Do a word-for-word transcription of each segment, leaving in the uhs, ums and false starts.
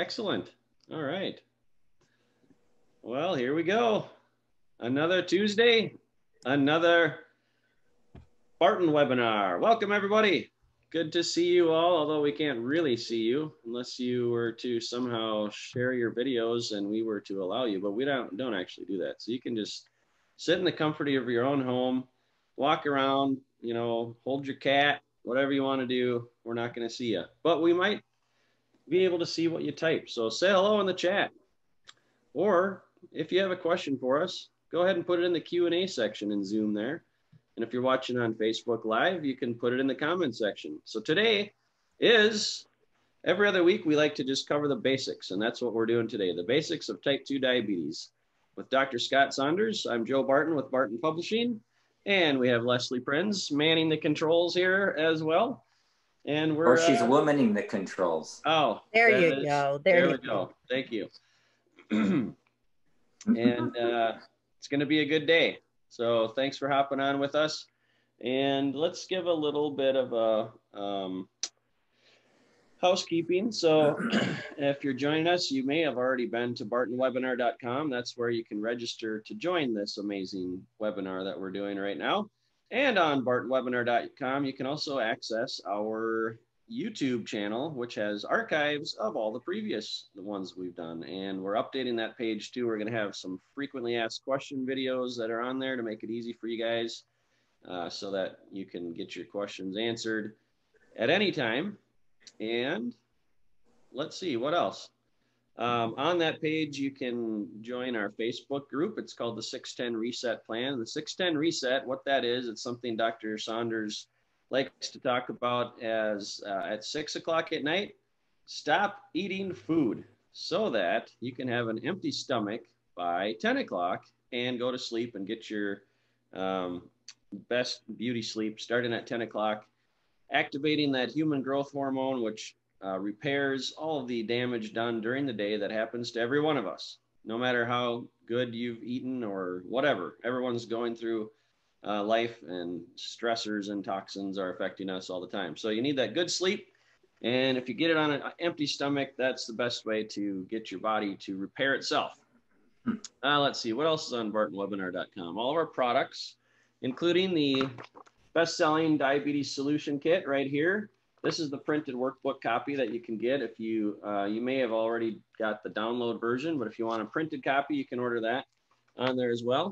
Excellent. All right. Well, here we go. Another Tuesday, another Barton webinar. Welcome, everybody. Good to see you all, although we can't really see you unless you were to somehow share your videos and we were to allow you, but we don't, don't actually do that. So you can just sit in the comfort of your own home, walk around, you know, hold your cat, whatever you want to do. We're not going to see you, but we might be able to see what you type. So say hello in the chat, or if you have a question for us, go ahead and put it in the Q and A section in Zoom there. And if you're watching on Facebook Live, you can put it in the comment section. So today is, every other week, we like to just cover the basics. And that's what we're doing today, the basics of type two diabetes. With Doctor Scott Saunders, I'm Joe Barton with Barton Publishing. And we have Leslie Prince manning the controls here as well. And we're- Or she's uh, womaning the controls. Oh. There you is, go. There, there you we go. go. Thank you. And uh, it's going to be a good day. So thanks for hopping on with us. And let's give a little bit of a um, housekeeping. So if you're joining us, you may have already been to Barton Webinar dot com. That's where you can register to join this amazing webinar that we're doing right now. And on Barton Webinar dot com, you can also access our YouTube channel, which has archives of all the previous the ones we've done. And we're updating that page too. We're going to have some frequently asked question videos that are on there to make it easy for you guys uh, so that you can get your questions answered at any time. And let's see what else. Um, on that page, you can join our Facebook group. It's called the six ten Reset Plan. The six ten Reset, what that is, it's something Doctor Saunders likes to talk about as uh, at six o'clock at night, stop eating food so that you can have an empty stomach by ten o'clock and go to sleep and get your um, best beauty sleep starting at ten o'clock, activating that human growth hormone, which uh, repairs all of the damage done during the day that happens to every one of us, no matter how good you've eaten or whatever. Everyone's going through Uh, life and stressors and toxins are affecting us all the time. So you need that good sleep. And if you get it on an empty stomach, that's the best way to get your body to repair itself. Uh, let's see, what else is on Barton Webinar dot com? All of our products, including the best-selling diabetes solution kit right here. This is the printed workbook copy that you can get. If you, uh, you may have already got the download version, but if you want a printed copy, you can order that on there as well.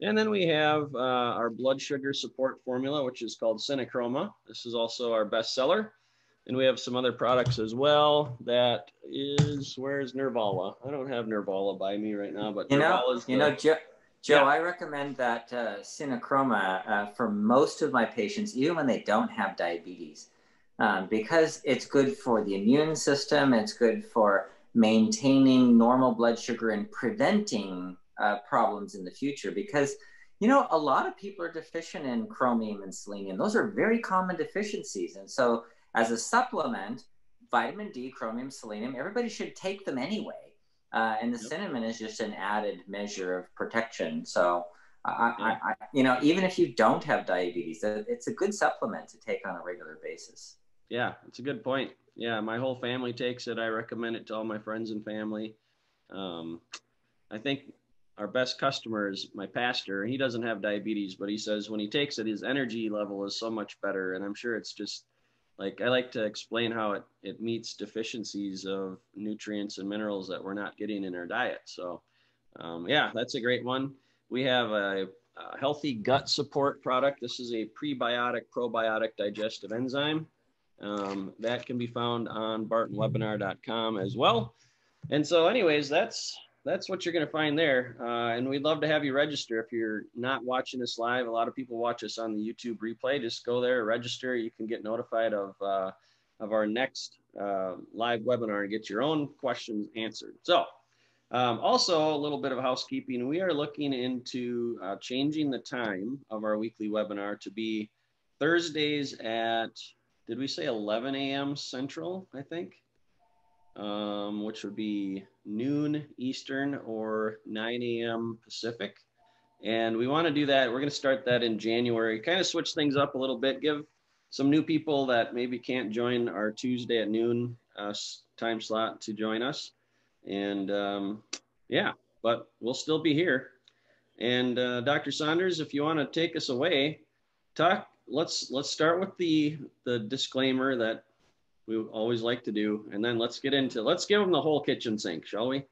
And then we have uh, our blood sugar support formula, which is called CinnaChroma. This is also our bestseller. And we have some other products as well. That is, where's Nervala? I don't have Nervala by me right now, but you know, you know, Joe, Joe yeah. I recommend that uh, CinnaChroma uh, for most of my patients, even when they don't have diabetes, um, because it's good for the immune system. It's good for maintaining normal blood sugar and preventing Uh, problems in the future, because you know a lot of people are deficient in chromium and selenium. Those are very common deficiencies, and so as a supplement, vitamin D, chromium, selenium, everybody should take them anyway, uh, and the yep. cinnamon is just an added measure of protection. So I, yeah. I, I, you know, even if you don't have diabetes, it's a good supplement to take on a regular basis. Yeah, it's a good point. Yeah, my whole family takes it. I recommend it to all my friends and family. um, I think our best customer is my pastor. He doesn't have diabetes, but he says when he takes it, his energy level is so much better. And I'm sure it's just like, I like to explain how it, it meets deficiencies of nutrients and minerals that we're not getting in our diet. So um, yeah, that's a great one. We have a, a healthy gut support product. This is a prebiotic, probiotic digestive enzyme um, that can be found on Barton Webinar dot com as well. And so anyways, that's, That's what you're going to find there. Uh, and we'd love to have you register. If you're not watching us live, a lot of people watch us on the YouTube replay. Just go there, register. You can get notified of, uh, of our next uh, live webinar and get your own questions answered. So um, also a little bit of housekeeping. We are looking into uh, changing the time of our weekly webinar to be Thursdays at, did we say eleven A M Central, I think? Um, which would be noon Eastern or nine A M Pacific. And we want to do that. We're going to start that in January, kind of switch things up a little bit, give some new people that maybe can't join our Tuesday at noon uh, time slot to join us. And um, yeah, but we'll still be here. And uh, Doctor Saunders, if you want to take us away, talk. Let's let's start with the the disclaimer that we always like to do, and then let's get into let's give them the whole kitchen sink, shall we?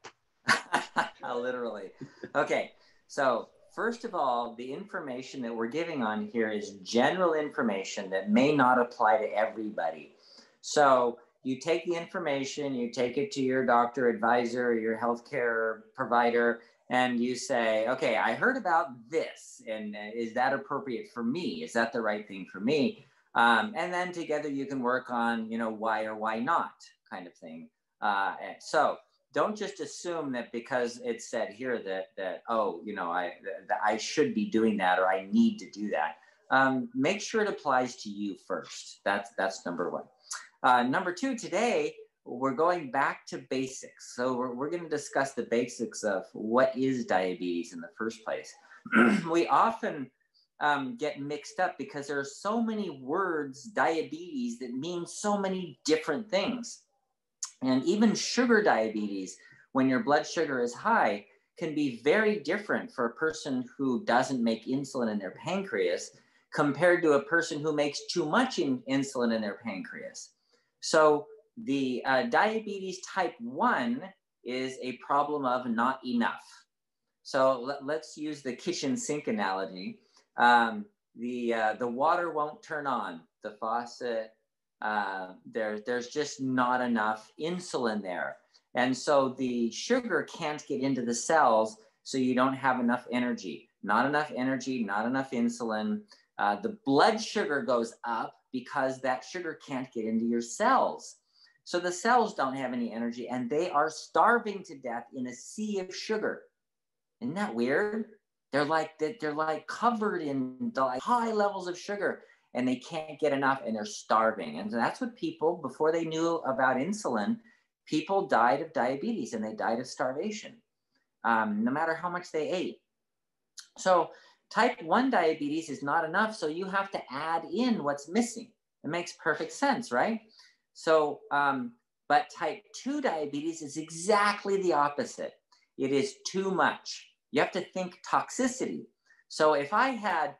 Literally. Okay. So first of all, the information that we're giving on here is general information that may not apply to everybody. So you take the information, you take it to your doctor, advisor, or your healthcare provider, and you say, okay, I heard about this, and is that appropriate for me? Is that the right thing for me? Um, and then together you can work on, you know, why or why not kind of thing. Uh, so don't just assume that because it's said here that, that oh, you know, I, that I should be doing that or I need to do that. Um, make sure it applies to you first. That's, that's number one. Uh, number two, today, we're going back to basics. So we're, we're going to discuss the basics of what is diabetes in the first place. We often um, get mixed up because there are so many words, diabetes, that mean so many different things. And even sugar diabetes, when your blood sugar is high, can be very different for a person who doesn't make insulin in their pancreas compared to a person who makes too much in insulin in their pancreas. So the uh, diabetes type one is a problem of not enough. So let, let's use the kitchen sink analogy. Um, the, uh, the water won't turn on, the faucet, uh, there, there's just not enough insulin there. And so the sugar can't get into the cells, so you don't have enough energy. Not enough energy, not enough insulin. Uh, the blood sugar goes up because that sugar can't get into your cells. So the cells don't have any energy and they are starving to death in a sea of sugar. Isn't that weird? They're like, they're like covered in high levels of sugar and they can't get enough and they're starving. And that's what people, before they knew about insulin, people died of diabetes and they died of starvation, um, no matter how much they ate. So type one diabetes is not enough. So you have to add in what's missing. It makes perfect sense, right? So, um, but type two diabetes is exactly the opposite. It is too much. You have to think toxicity. So if I had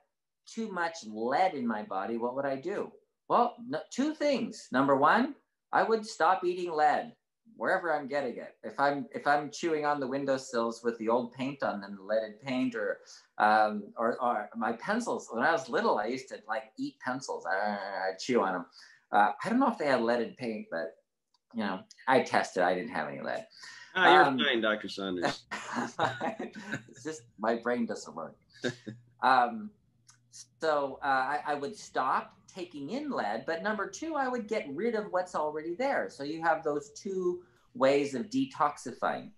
too much lead in my body, what would I do? Well, no, two things. Number one, I would stop eating lead wherever I'm getting it. If I'm, if I'm chewing on the windowsills with the old paint on them, the leaded paint, or, um, or, or my pencils. When I was little, I used to like eat pencils. I, I'd chew on them. Uh, I don't know if they had leaded paint, but, you know, I tested. I didn't have any lead. Ah, you're um, fine, Doctor Saunders. It's just my brain doesn't work. Um, so uh, I, I would stop taking in lead, but number two, I would get rid of what's already there. So you have those two ways of detoxifying.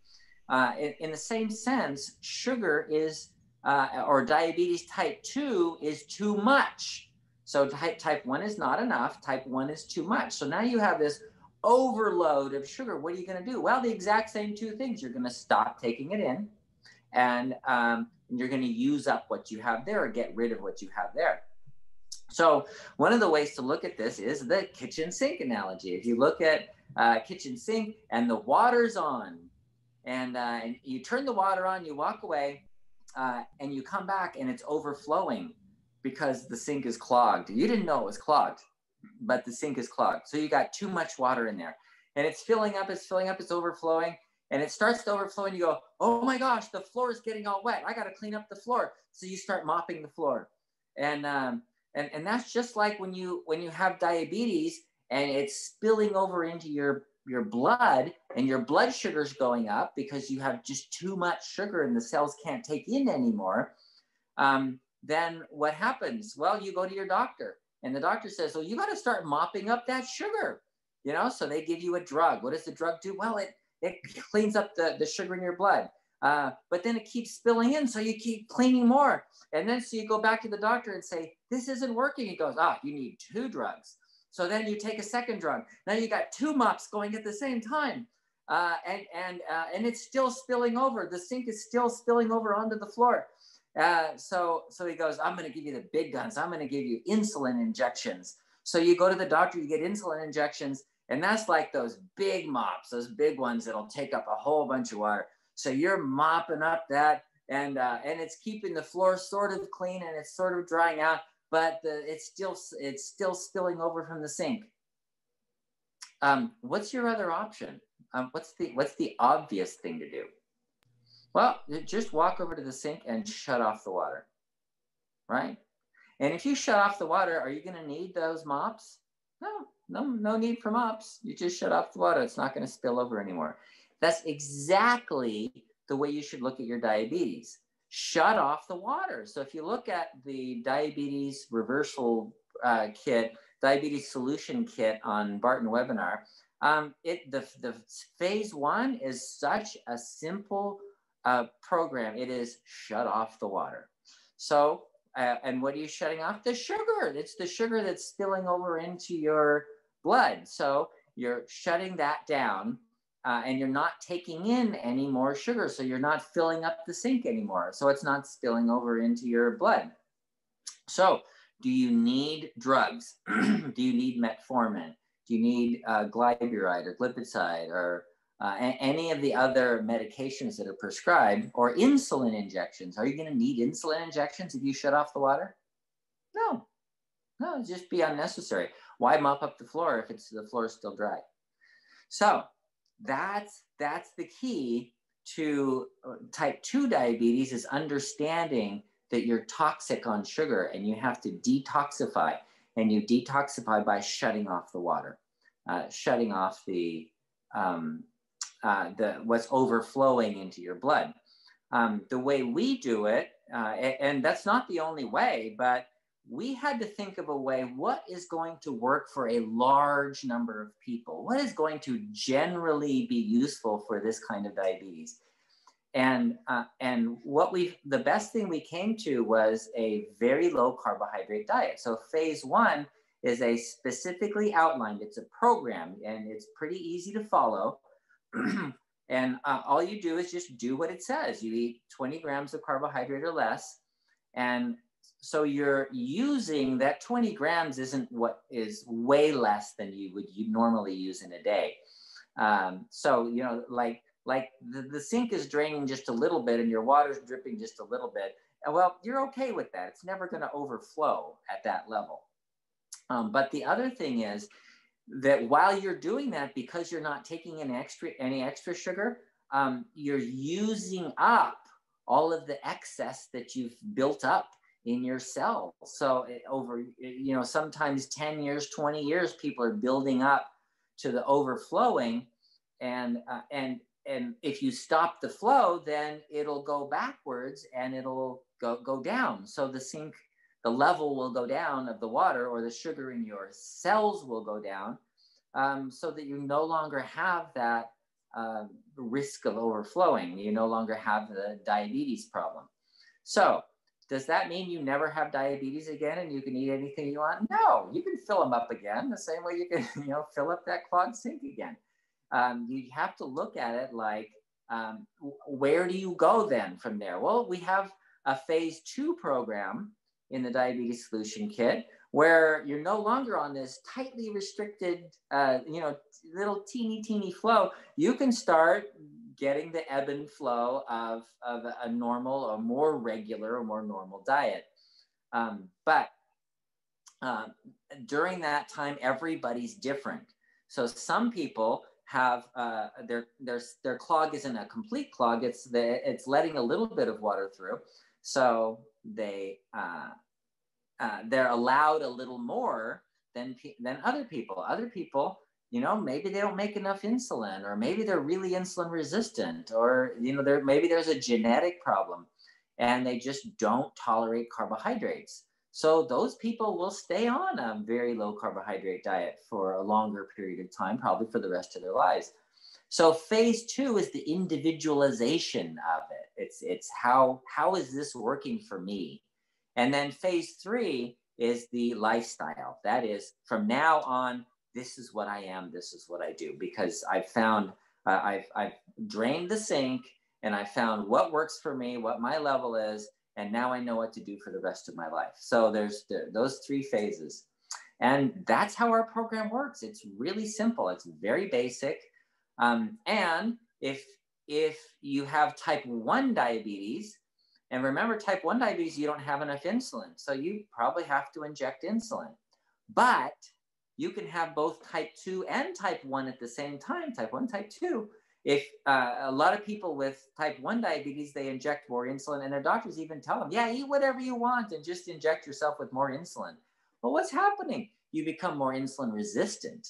Uh, in, in the same sense, sugar is, uh, or diabetes type two is too much. So type, type one is not enough, type one is too much. So now you have this overload of sugar. What are you gonna do? Well, the exact same two things. You're gonna stop taking it in and um, you're gonna use up what you have there or get rid of what you have there. So one of the ways to look at this is the kitchen sink analogy. If you look at uh, kitchen sink and the water's on and, uh, and you turn the water on, you walk away uh, and you come back and it's overflowing, because the sink is clogged. You didn't know it was clogged, but the sink is clogged. So you got too much water in there and it's filling up, it's filling up, it's overflowing and it starts to overflow and you go, oh my gosh, the floor is getting all wet. I got to clean up the floor. So you start mopping the floor. And, um, and, and that's just like when you, when you have diabetes and it's spilling over into your, your blood and your blood sugar's going up because you have just too much sugar and the cells can't take in anymore. Um, Then what happens? Well, you go to your doctor and the doctor says, well, you got to start mopping up that sugar, you know? So they give you a drug. What does the drug do? Well, it, it cleans up the, the sugar in your blood, uh, but then it keeps spilling in. So you keep cleaning more. And then, so you go back to the doctor and say, this isn't working. He goes, ah, you need two drugs. So then you take a second drug. Now you got two mops going at the same time. Uh, and, and, uh, and it's still spilling over. The sink is still spilling over onto the floor. Uh, so, so he goes, I'm going to give you the big guns. I'm going to give you insulin injections. So you go to the doctor, you get insulin injections, And that's like those big mops, those big ones that'll take up a whole bunch of water. So you're mopping up that, and uh, and it's keeping the floor sort of clean, and it's sort of drying out, but the, it's still it's still spilling over from the sink. Um, what's your other option? Um, what's the what's the obvious thing to do? Well, just walk over to the sink and shut off the water, right? And if you shut off the water, are you going to need those mops? No, no, no need for mops. You just shut off the water. It's not going to spill over anymore. That's exactly the way you should look at your diabetes. Shut off the water. So if you look at the diabetes reversal uh, kit, diabetes solution kit on Barton Webinar, um, it, the, the phase one is such a simple uh, program. It is shut off the water. So, Uh, and what are you shutting off? The sugar. It's the sugar that's spilling over into your blood. So you're shutting that down, uh, and you're not taking in any more sugar. So you're not filling up the sink anymore. So it's not spilling over into your blood. So do you need drugs? Do you need metformin? Do you need uh, Glipizide or Glipizide or uh, any of the other medications that are prescribed, or insulin injections? Are you going to need insulin injections if you shut off the water? No, no, it'd just be unnecessary. Why mop up the floor if it's the floor is still dry? So that's, that's the key to type two diabetes, is understanding that you're toxic on sugar and you have to detoxify, and you detoxify by shutting off the water, uh, shutting off the, um, Uh, the, what's overflowing into your blood. Um, the way we do it, uh, and, and that's not the only way, but we had to think of a way, what is going to work for a large number of people? What is going to generally be useful for this kind of diabetes? And, uh, and what we, the best thing we came to was a very low carbohydrate diet. So phase one is a specifically outlined, it's a program, and it's pretty easy to follow. And uh, all you do is just do what it says. You eat twenty grams of carbohydrate or less. And so you're using that twenty grams isn't what is way less than you would you normally use in a day. Um, so, you know, like, like the, the sink is draining just a little bit and your water's dripping just a little bit. And well, you're okay with that. It's never going to overflow at that level. Um, but the other thing is, that while you're doing that, because you're not taking in extra, any extra sugar, um, you're using up all of the excess that you've built up in your cells. So it, over, you know, sometimes ten years, twenty years, people are building up to the overflowing. And, uh, and, and if you stop the flow, then it'll go backwards and it'll go, go down. So the sink, the level will go down of the water, or the sugar in your cells will go down, um, so that you no longer have that uh, risk of overflowing. You no longer have the diabetes problem. So does that mean you never have diabetes again and you can eat anything you want? No, you can fill them up again the same way you can, you know, fill up that clogged sink again. Um, you have to look at it like, um, where do you go then from there? Well, we have a phase two program in the diabetes solution kit, where you're no longer on this tightly restricted, uh, you know, little teeny, teeny flow. You can start getting the ebb and flow of, of a normal, a more regular, or more normal diet. Um, but um, during that time, everybody's different. So some people have uh, their, their, their clog isn't a complete clog. It's, the, it's letting a little bit of water through. So they uh, uh, they're allowed a little more than than other people. Other people, you know, maybe they don't make enough insulin, or maybe they're really insulin resistant, or you know, there maybe there's a genetic problem, and they just don't tolerate carbohydrates. So those people will stay on a very low carbohydrate diet for a longer period of time, probably for the rest of their lives. So phase two is the individualization of it. It's, it's how, how is this working for me? And then phase three is the lifestyle. That is, from now on, this is what I am, this is what I do, because I've found, uh, I've, I've drained the sink, and I found what works for me, what my level is, and now I know what to do for the rest of my life. So there's the, those three phases. And that's how our program works. It's really simple. It's very basic. Um, and if, if you have type one diabetes, and remember type one diabetes, you don't have enough insulin. So you probably have to inject insulin. But you can have both type two and type one at the same time, type one, type two. If uh, a lot of people with type one diabetes, they inject more insulin, and their doctors even tell them, yeah, eat whatever you want and just inject yourself with more insulin. But what's happening? You become more insulin resistant.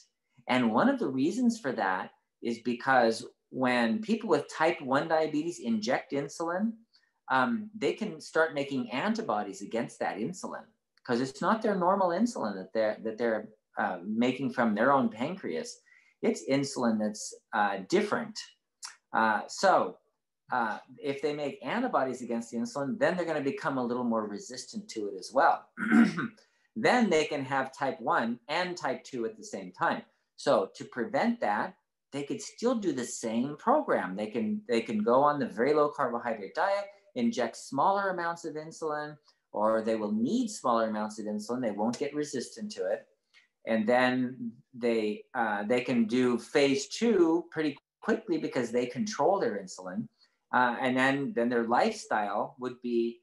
And one of the reasons for that is because when people with type one diabetes inject insulin, um, they can start making antibodies against that insulin because it's not their normal insulin that they're, that they're uh, making from their own pancreas. It's insulin that's uh, different. Uh, so uh, if they make antibodies against the insulin, then they're going to become a little more resistant to it as well. Then they can have type one and type two at the same time. So to prevent that, they could still do the same program. They can, they can go on the very low carbohydrate diet, inject smaller amounts of insulin, or they will need smaller amounts of insulin. They won't get resistant to it. And then they, uh, they can do phase two pretty quickly because they control their insulin. Uh, and then, then their lifestyle would be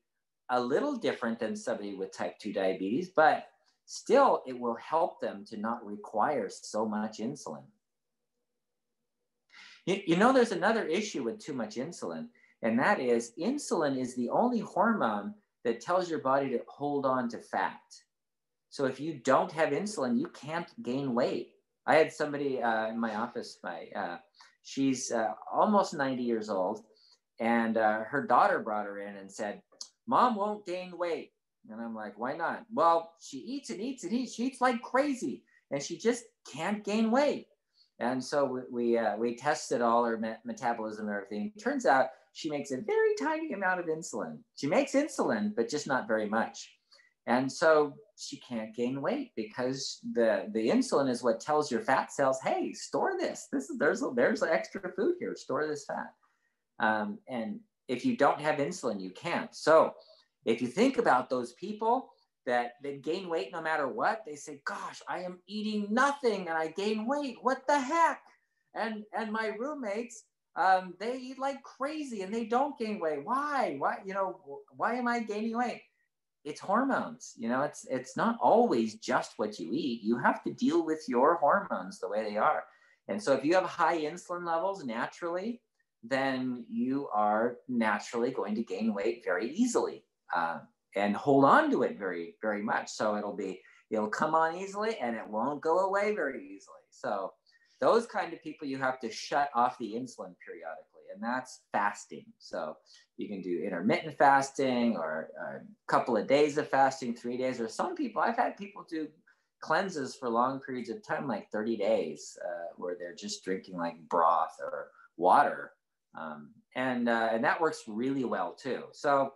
a little different than somebody with type two diabetes, but still it will help them to not require so much insulin. You, you know, there's another issue with too much insulin, and that is insulin is the only hormone that tells your body to hold on to fat. So if you don't have insulin, you can't gain weight. I had somebody uh, in my office, my, uh, she's uh, almost ninety years old, and uh, her daughter brought her in and said, Mom won't gain weight. And I'm like, why not? Well, she eats and eats and eats. She eats like crazy, and she just can't gain weight. And so we, we, uh, we tested all her me metabolism and everything. It turns out she makes a very tiny amount of insulin. She makes insulin, but just not very much. And so she can't gain weight because the, the insulin is what tells your fat cells, hey, store this. This is, there's, there's extra food here. Store this fat. Um, and if you don't have insulin, you can't. So if you think about those people that they gain weight no matter what, they say, gosh, I am eating nothing and I gain weight. What the heck? And, and my roommates, um, they eat like crazy and they don't gain weight. Why? Why, you know, why am I gaining weight? It's hormones, you know, it's, it's not always just what you eat. You have to deal with your hormones the way they are. And so if you have high insulin levels naturally, then you are naturally going to gain weight very easily uh, and hold on to it very, very much. So it'll be, it'll come on easily and it won't go away very easily. So those kind of people, you have to shut off the insulin periodically. And that's fasting. So you can do intermittent fasting or a couple of days of fasting, three days, or some people, I've had people do cleanses for long periods of time, like thirty days, uh, where they're just drinking like broth or water. Um, and, uh, and that works really well too. So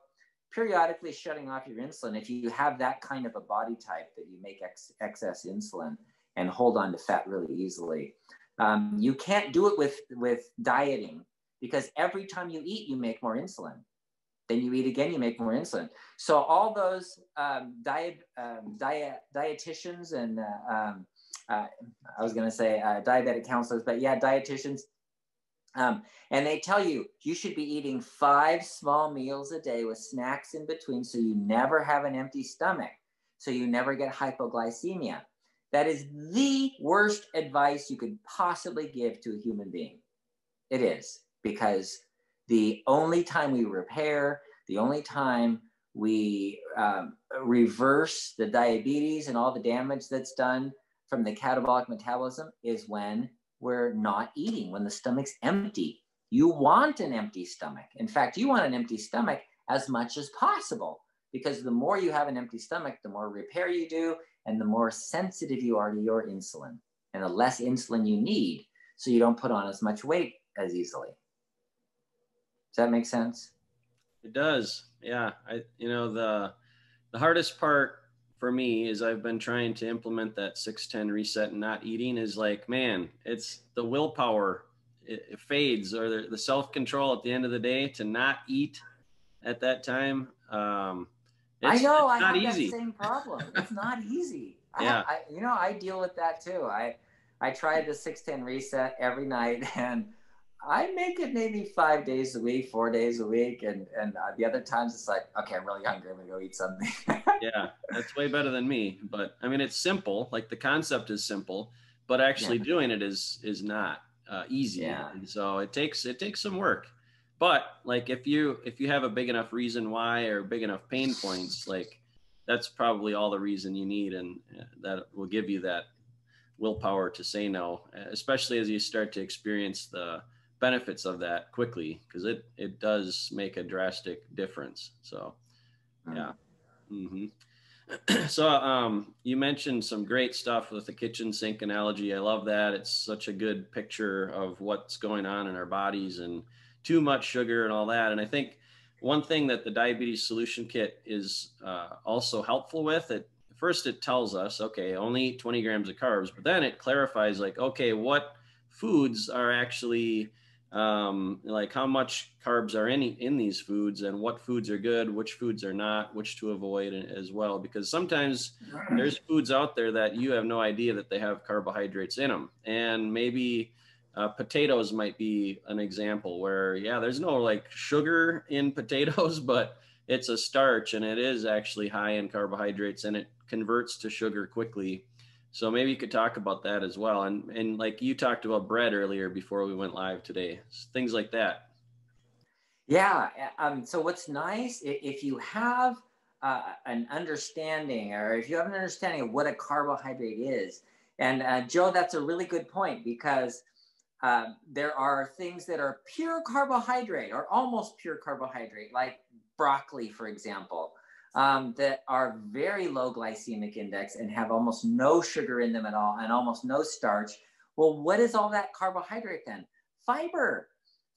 periodically shutting off your insulin, if you have that kind of a body type that you make ex excess insulin and hold on to fat really easily, um, you can't do it with, with dieting. Because every time you eat, you make more insulin. Then you eat again, you make more insulin. So all those um, diet, um, diet, dietitians and uh, um, uh, I was going to say uh, diabetic counselors, but yeah, dietitians. Um, and they tell you, you should be eating five small meals a day with snacks in between so you never have an empty stomach. So you never get hypoglycemia. That is the worst advice you could possibly give to a human being. It is. Because the only time we repair, the only time we um, reverse the diabetes and all the damage that's done from the catabolic metabolism is when we're not eating, when the stomach's empty. You want an empty stomach. In fact, you want an empty stomach as much as possible, because the more you have an empty stomach, the more repair you do, and the more sensitive you are to your insulin, and the less insulin you need, so you don't put on as much weight as easily. Does that make sense? It does. Yeah. I, you know, the, the hardest part for me is I've been trying to implement that six ten reset and not eating is like, man, it's the willpower. It, it fades, or the, the self-control at the end of the day to not eat at that time. Um, it's, I know it's not I have easy. That same problem. It's not easy. Yeah. I, I, you know, I deal with that too. I, I try the six ten reset every night, and I make it maybe five days a week, four days a week. And, and uh, the other times it's like, okay, I'm really hungry. I'm gonna go eat something. Yeah, that's way better than me. But I mean, it's simple. Like the concept is simple, but actually yeah. doing it is, is not uh, easy. Yeah. And so it takes, it takes some work. But like, if you, if you have a big enough reason why or big enough pain points, like that's probably all the reason you need. And that will give you that willpower to say no, especially as you start to experience the benefits of that quickly, because it, it does make a drastic difference. So, yeah. Mm-hmm. So um, you mentioned some great stuff with the kitchen sink analogy. I love that. It's such a good picture of what's going on in our bodies and too much sugar and all that. And I think one thing that the Diabetes Solution Kit is uh, also helpful with, it first it tells us, okay, only eat twenty grams of carbs, but then it clarifies like, okay, what foods are actually um, like how much carbs are in, in these foods, and what foods are good, which foods are not, which to avoid as well. Because sometimes there's foods out there that you have no idea that they have carbohydrates in them. And maybe uh, potatoes might be an example where, yeah, there's no like sugar in potatoes, but it's a starch and it is actually high in carbohydrates and it converts to sugar quickly. So maybe you could talk about that as well. And, and like you talked about bread earlier before we went live today, things like that. Yeah. Um, so what's nice, if you have uh, an understanding, or if you have an understanding of what a carbohydrate is, and uh, Joe, that's a really good point, because uh, there are things that are pure carbohydrate or almost pure carbohydrate, like broccoli, for example. Um, that are very low glycemic index and have almost no sugar in them at all and almost no starch. Well, what is all that carbohydrate then? Fiber.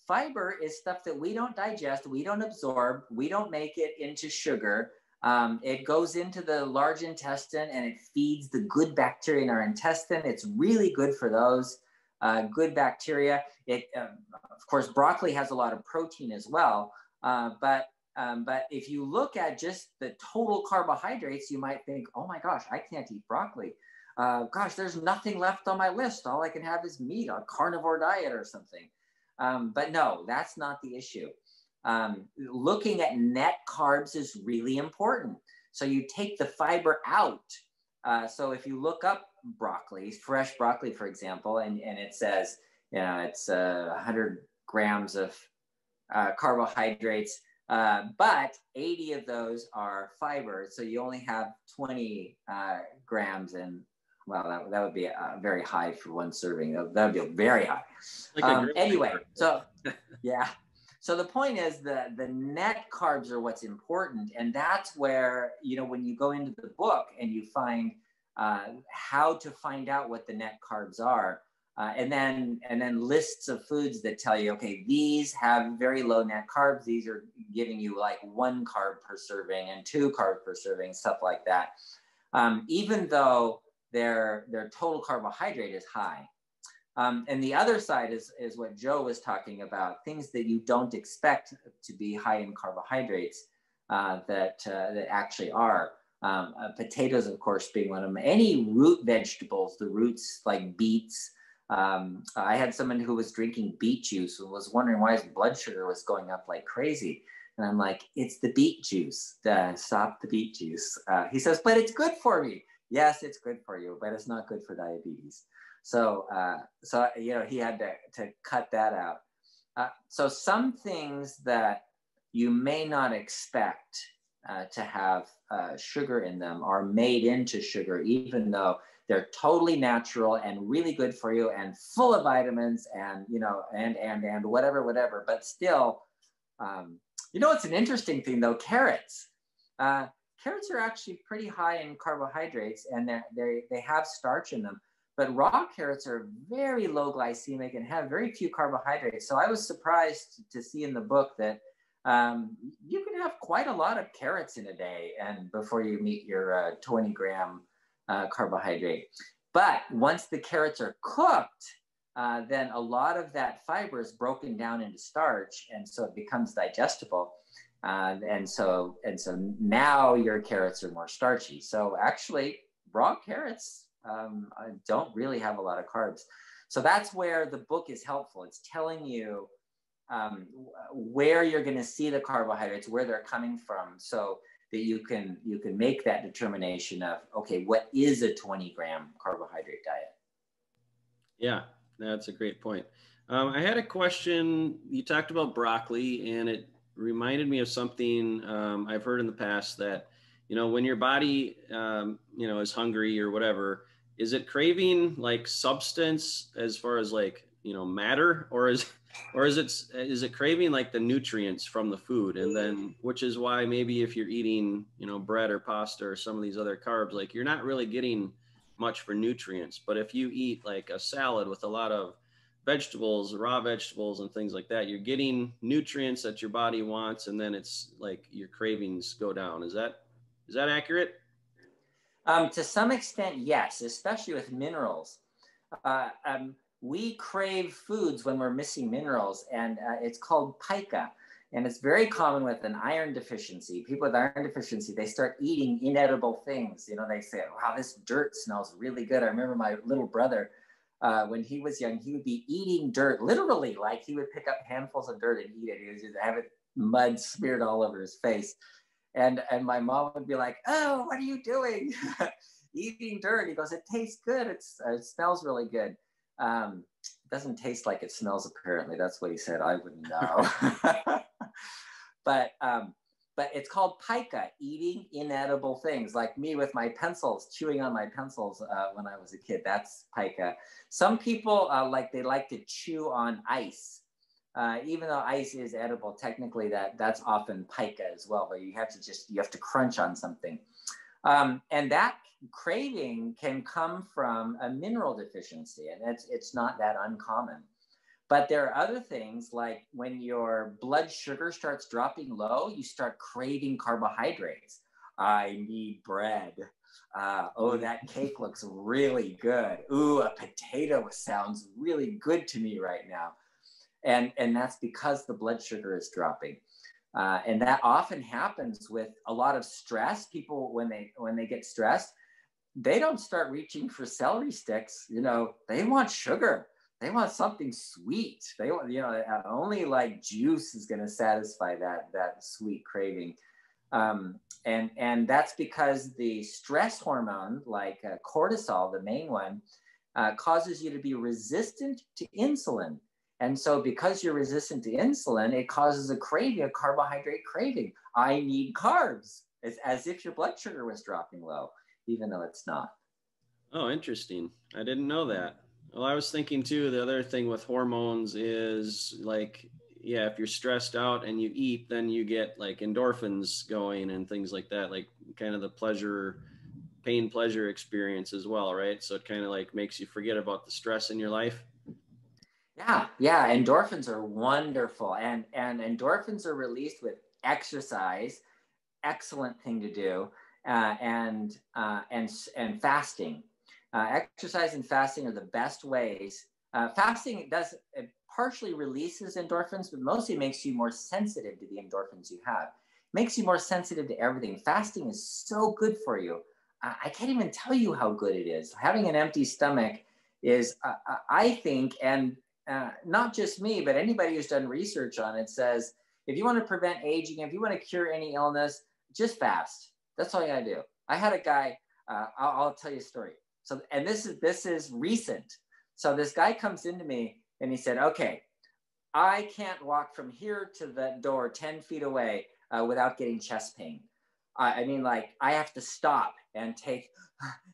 Fiber is stuff that we don't digest, we don't absorb, we don't make it into sugar. Um, it goes into the large intestine and it feeds the good bacteria in our intestine. It's really good for those uh, good bacteria. It, um, of course, broccoli has a lot of protein as well, uh, but Um, but if you look at just the total carbohydrates, you might think, oh my gosh, I can't eat broccoli. Uh, gosh, there's nothing left on my list. All I can have is meat, a carnivore diet or something. Um, but no, that's not the issue. Um, looking at net carbs is really important. So you take the fiber out. Uh, so if you look up broccoli, fresh broccoli, for example, and, and it says, you know, it's uh, one hundred grams of uh, carbohydrates. Uh, but eighty of those are fiber, so you only have twenty uh, grams, and well, that, that would be uh, very high for one serving. That would be very high. Like um, anyway, favorite. So yeah. So the point is the the net carbs are what's important, and that's where, you know, when you go into the book and you find uh, how to find out what the net carbs are. Uh, and then and then lists of foods that tell you, okay, these have very low net carbs. These are giving you like one carb per serving and two carbs per serving, stuff like that. Um, even though their their total carbohydrate is high. Um, and the other side is, is what Joe was talking about, things that you don't expect to be high in carbohydrates uh, that, uh, that actually are. Um, uh, potatoes, of course, being one of them. Any root vegetables, the roots like beets. Um, I had someone who was drinking beet juice and was wondering why his blood sugar was going up like crazy. And I'm like, it's the beet juice. Uh, stop the beet juice. Uh, he says, but it's good for me. Yes, it's good for you, but it's not good for diabetes. So, uh, so you know, he had to, to cut that out. Uh, so some things that you may not expect uh, to have uh, sugar in them are made into sugar, even though they're totally natural and really good for you and full of vitamins and, you know, and, and, and whatever, whatever, but still, um, you know, it's an interesting thing though, carrots. Uh, carrots are actually pretty high in carbohydrates and they they have starch in them, but raw carrots are very low glycemic and have very few carbohydrates. So I was surprised to see in the book that um, you can have quite a lot of carrots in a day and before you meet your uh, twenty gram Uh, carbohydrate. But once the carrots are cooked, uh, then a lot of that fiber is broken down into starch, and so it becomes digestible. Uh, and so and so now your carrots are more starchy. So actually, raw carrots um, don't really have a lot of carbs. So that's where the book is helpful. It's telling you um, where you're going to see the carbohydrates, where they're coming from, so that you can, you can make that determination of, okay, what is a twenty gram carbohydrate diet? Yeah, that's a great point. Um, I had a question. You talked about broccoli, and it reminded me of something um, I've heard in the past that, you know, when your body, um, you know, is hungry or whatever, is it craving like substance as far as like, you know, matter, or is, or is it, is it craving like the nutrients from the food? And then, which is why maybe if you're eating, you know, bread or pasta or some of these other carbs, like you're not really getting much for nutrients. But if you eat like a salad with a lot of vegetables, raw vegetables and things like that, you're getting nutrients that your body wants, and then it's like your cravings go down. Is that, is that accurate? Um, to some extent, yes, especially with minerals. Uh, um, we crave foods when we're missing minerals, and uh, it's called pica. And it's very common with an iron deficiency. People with iron deficiency, they start eating inedible things. You know, they say, wow, this dirt smells really good. I remember my little brother, uh, when he was young, he would be eating dirt, literally, like he would pick up handfuls of dirt and eat it. He would just have it mud smeared all over his face. And, and my mom would be like, oh, what are you doing? Eating dirt. He goes, it tastes good. It's, uh, it smells really good. Um, it doesn't taste like it smells, apparently. That's what he said. I wouldn't know. But, um, but it's called pica, eating inedible things, like me with my pencils, chewing on my pencils uh, when I was a kid. That's pica. Some people, uh, like, they like to chew on ice. Uh, even though ice is edible, technically that, that's often pica as well, but you have to just, you have to crunch on something. Um, and that craving can come from a mineral deficiency, and it's, it's not that uncommon. But there are other things, like when your blood sugar starts dropping low, you start craving carbohydrates. I need bread. Uh, oh, that cake looks really good. Ooh, a potato sounds really good to me right now. And, and that's because the blood sugar is dropping. Uh, and that often happens with a lot of stress. People, when they, when they get stressed, they don't start reaching for celery sticks. You know, they want sugar. They want something sweet. They want, you know, only like juice is going to satisfy that, that sweet craving. Um, and, and that's because the stress hormone, like uh, cortisol, the main one, uh, causes you to be resistant to insulin. And so because you're resistant to insulin, it causes a craving, a carbohydrate craving. I need carbs. It's as if your blood sugar was dropping low, even though it's not. Oh, interesting. I didn't know that. Well, I was thinking too, the other thing with hormones is like, yeah, if you're stressed out and you eat, then you get like endorphins going and things like that, like kind of the pleasure, pain, pleasure experience as well, right? So it kind of like makes you forget about the stress in your life. Yeah, yeah, endorphins are wonderful. And, and endorphins are released with exercise, excellent thing to do, uh, and, uh, and, and fasting. Uh, exercise and fasting are the best ways. Uh, fasting does, it partially releases endorphins, but mostly makes you more sensitive to the endorphins you have. Makes you more sensitive to everything. Fasting is so good for you. I, I can't even tell you how good it is. Having an empty stomach is, uh, I think, and uh, not just me, but anybody who's done research on it says, if you want to prevent aging, if you want to cure any illness, just fast. That's all you gotta do. I had a guy, uh, I'll, I'll tell you a story. So, and this is, this is recent. So this guy comes into me and he said, okay, I can't walk from here to the door ten feet away uh, without getting chest pain. Uh, I mean, like I have to stop and take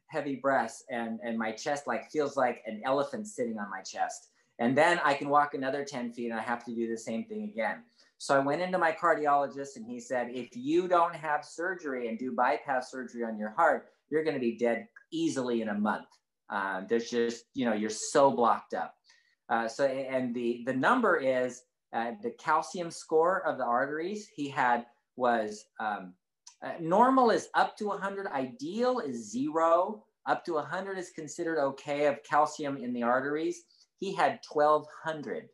heavy breaths, and, and my chest like feels like an elephant sitting on my chest. And then I can walk another ten feet and I have to do the same thing again. So I went into my cardiologist and he said, if you don't have surgery and do bypass surgery on your heart, you're going to be dead easily in a month. Uh, there's just, you know, you're so blocked up. Uh, so, and the, the number is uh, the calcium score of the arteries he had was um, uh, normal is up to one hundred. Ideal is zero. Up to one hundred is considered okay of calcium in the arteries. He had twelve hundred.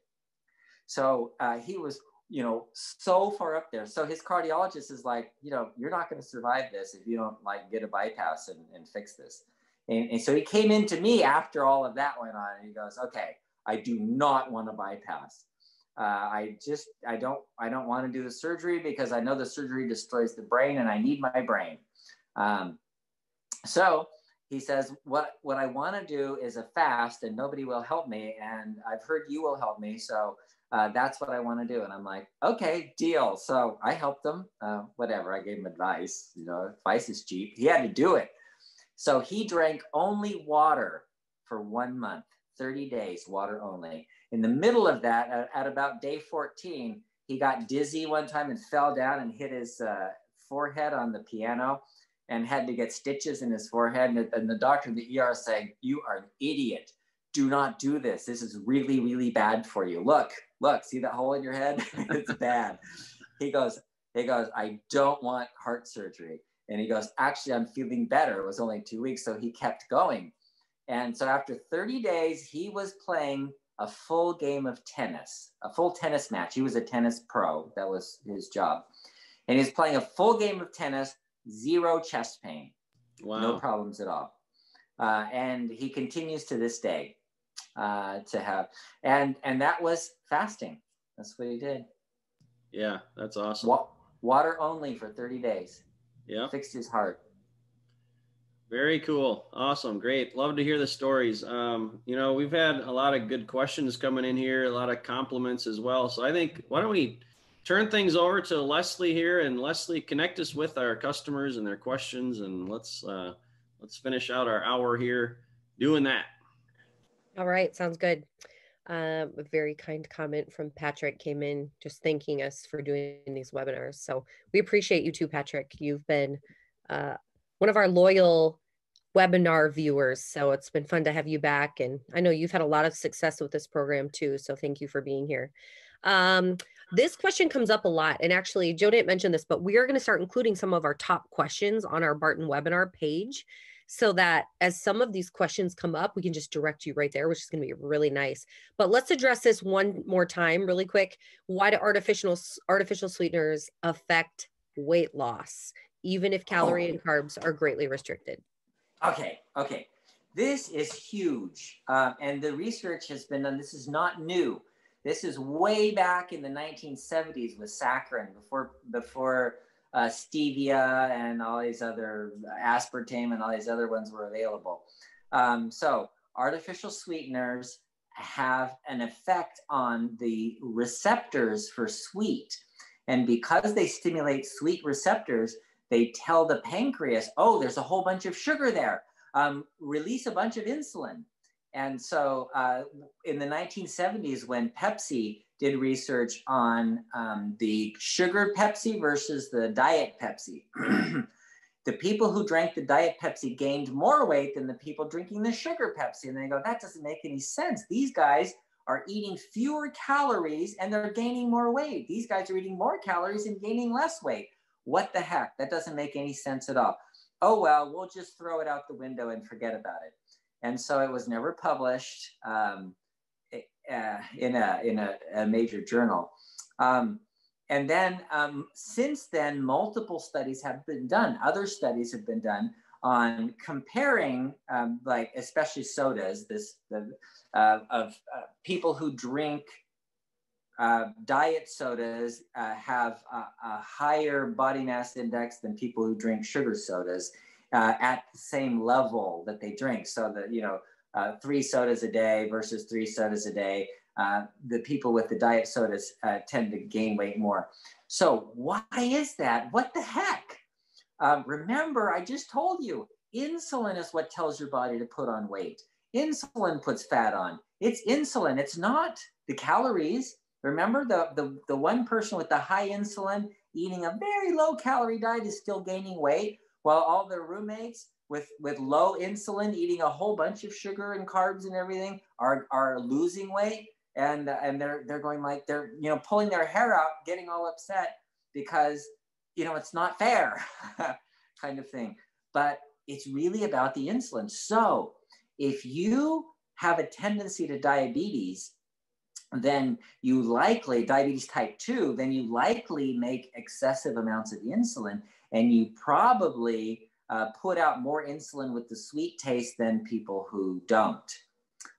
So uh, he was, you know, so far up there. So his cardiologist is like, you know, you're not going to survive this if you don't like get a bypass and, and fix this. And, and so he came into me after all of that went on, and he goes, okay, I do not want to bypass. Uh, I just, I don't, I don't want to do the surgery because I know the surgery destroys the brain and I need my brain. Um, so he says, what, what I want to do is a fast and nobody will help me. And I've heard you will help me. So uh, that's what I want to do. And I'm like, okay, deal. So I helped him, uh, whatever. I gave him advice, you know, advice is cheap. He had to do it. So he drank only water for one month, thirty days, water only. In the middle of that, at, at about day fourteen, he got dizzy one time and fell down and hit his uh, forehead on the piano and had to get stitches in his forehead. And, and the doctor in the E R saying, you are an idiot. Do not do this. This is really, really bad for you. Look, look, see that hole in your head? It's bad. He goes, he goes, I don't want heart surgery. And he goes, actually, I'm feeling better. It was only two weeks. So he kept going. And so after thirty days, he was playing a full game of tennis, a full tennis match. He was a tennis pro. That was his job. And he's playing a full game of tennis, zero chest pain. Wow. No problems at all. Uh, and he continues to this day uh, to have. And, and that was fasting. That's what he did. Yeah, that's awesome. Wa- water only for thirty days. Yeah. Fixed his heart. Very cool. Awesome. Great. Love to hear the stories. Um, you know, we've had a lot of good questions coming in here, a lot of compliments as well. So I think, why don't we turn things over to Leslie here, and Leslie, connect us with our customers and their questions. And let's, uh, let's finish out our hour here doing that. All right. Sounds good. Um, a very kind comment from Patrick came in just thanking us for doing these webinars. So we appreciate you too, Patrick. You've been uh, one of our loyal webinar viewers. So it's been fun to have you back. And I know you've had a lot of success with this program too. So thank you for being here. Um, this question comes up a lot. And actually, Joe didn't mention this, but we are going to start including some of our top questions on our Barton webinar page, so that as some of these questions come up, we can just direct you right there, which is going to be really nice. But let's address this one more time really quick. Why do artificial artificial sweeteners affect weight loss, even if calorie oh. and carbs are greatly restricted? Okay, okay. This is huge. Um, and the research has been done. This is not new. This is way back in the nineteen seventies with saccharin, before before. Uh, stevia and all these other aspartame and all these other ones were available. Um, so artificial sweeteners have an effect on the receptors for sweet. And because they stimulate sweet receptors, they tell the pancreas, oh, there's a whole bunch of sugar there. Um, release a bunch of insulin. And so uh, in the nineteen seventies, when Pepsi did research on um, the sugar Pepsi versus the diet Pepsi, the people who drank the diet Pepsi gained more weight than the people drinking the sugar Pepsi. And they go, that doesn't make any sense. These guys are eating fewer calories and they're gaining more weight. These guys are eating more calories and gaining less weight. What the heck? That doesn't make any sense at all. Oh, well, we'll just throw it out the window and forget about it. And so it was never published um, uh, in a in a, a major journal. Um, and then um, since then, multiple studies have been done. Other studies have been done on comparing, um, like especially sodas, this the, uh, of uh, people who drink uh, diet sodas uh, have a, a higher body mass index than people who drink sugar sodas. Uh, at the same level that they drink. So that, you know, uh, three sodas a day versus three sodas a day, uh, the people with the diet sodas uh, tend to gain weight more. So why is that? What the heck? Um, remember, I just told you, insulin is what tells your body to put on weight. Insulin puts fat on. It's insulin, it's not the calories. Remember, the, the, the one person with the high insulin eating a very low calorie diet is still gaining weight, while all their roommates with, with low insulin, eating a whole bunch of sugar and carbs and everything, are, are losing weight. And, and they're, they're going like, they're, you know, pulling their hair out, getting all upset because, you know, it's not fair kind of thing. But it's really about the insulin. So if you have a tendency to diabetes, then you likely, diabetes type two, then you likely make excessive amounts of insulin. And you probably uh, put out more insulin with the sweet taste than people who don't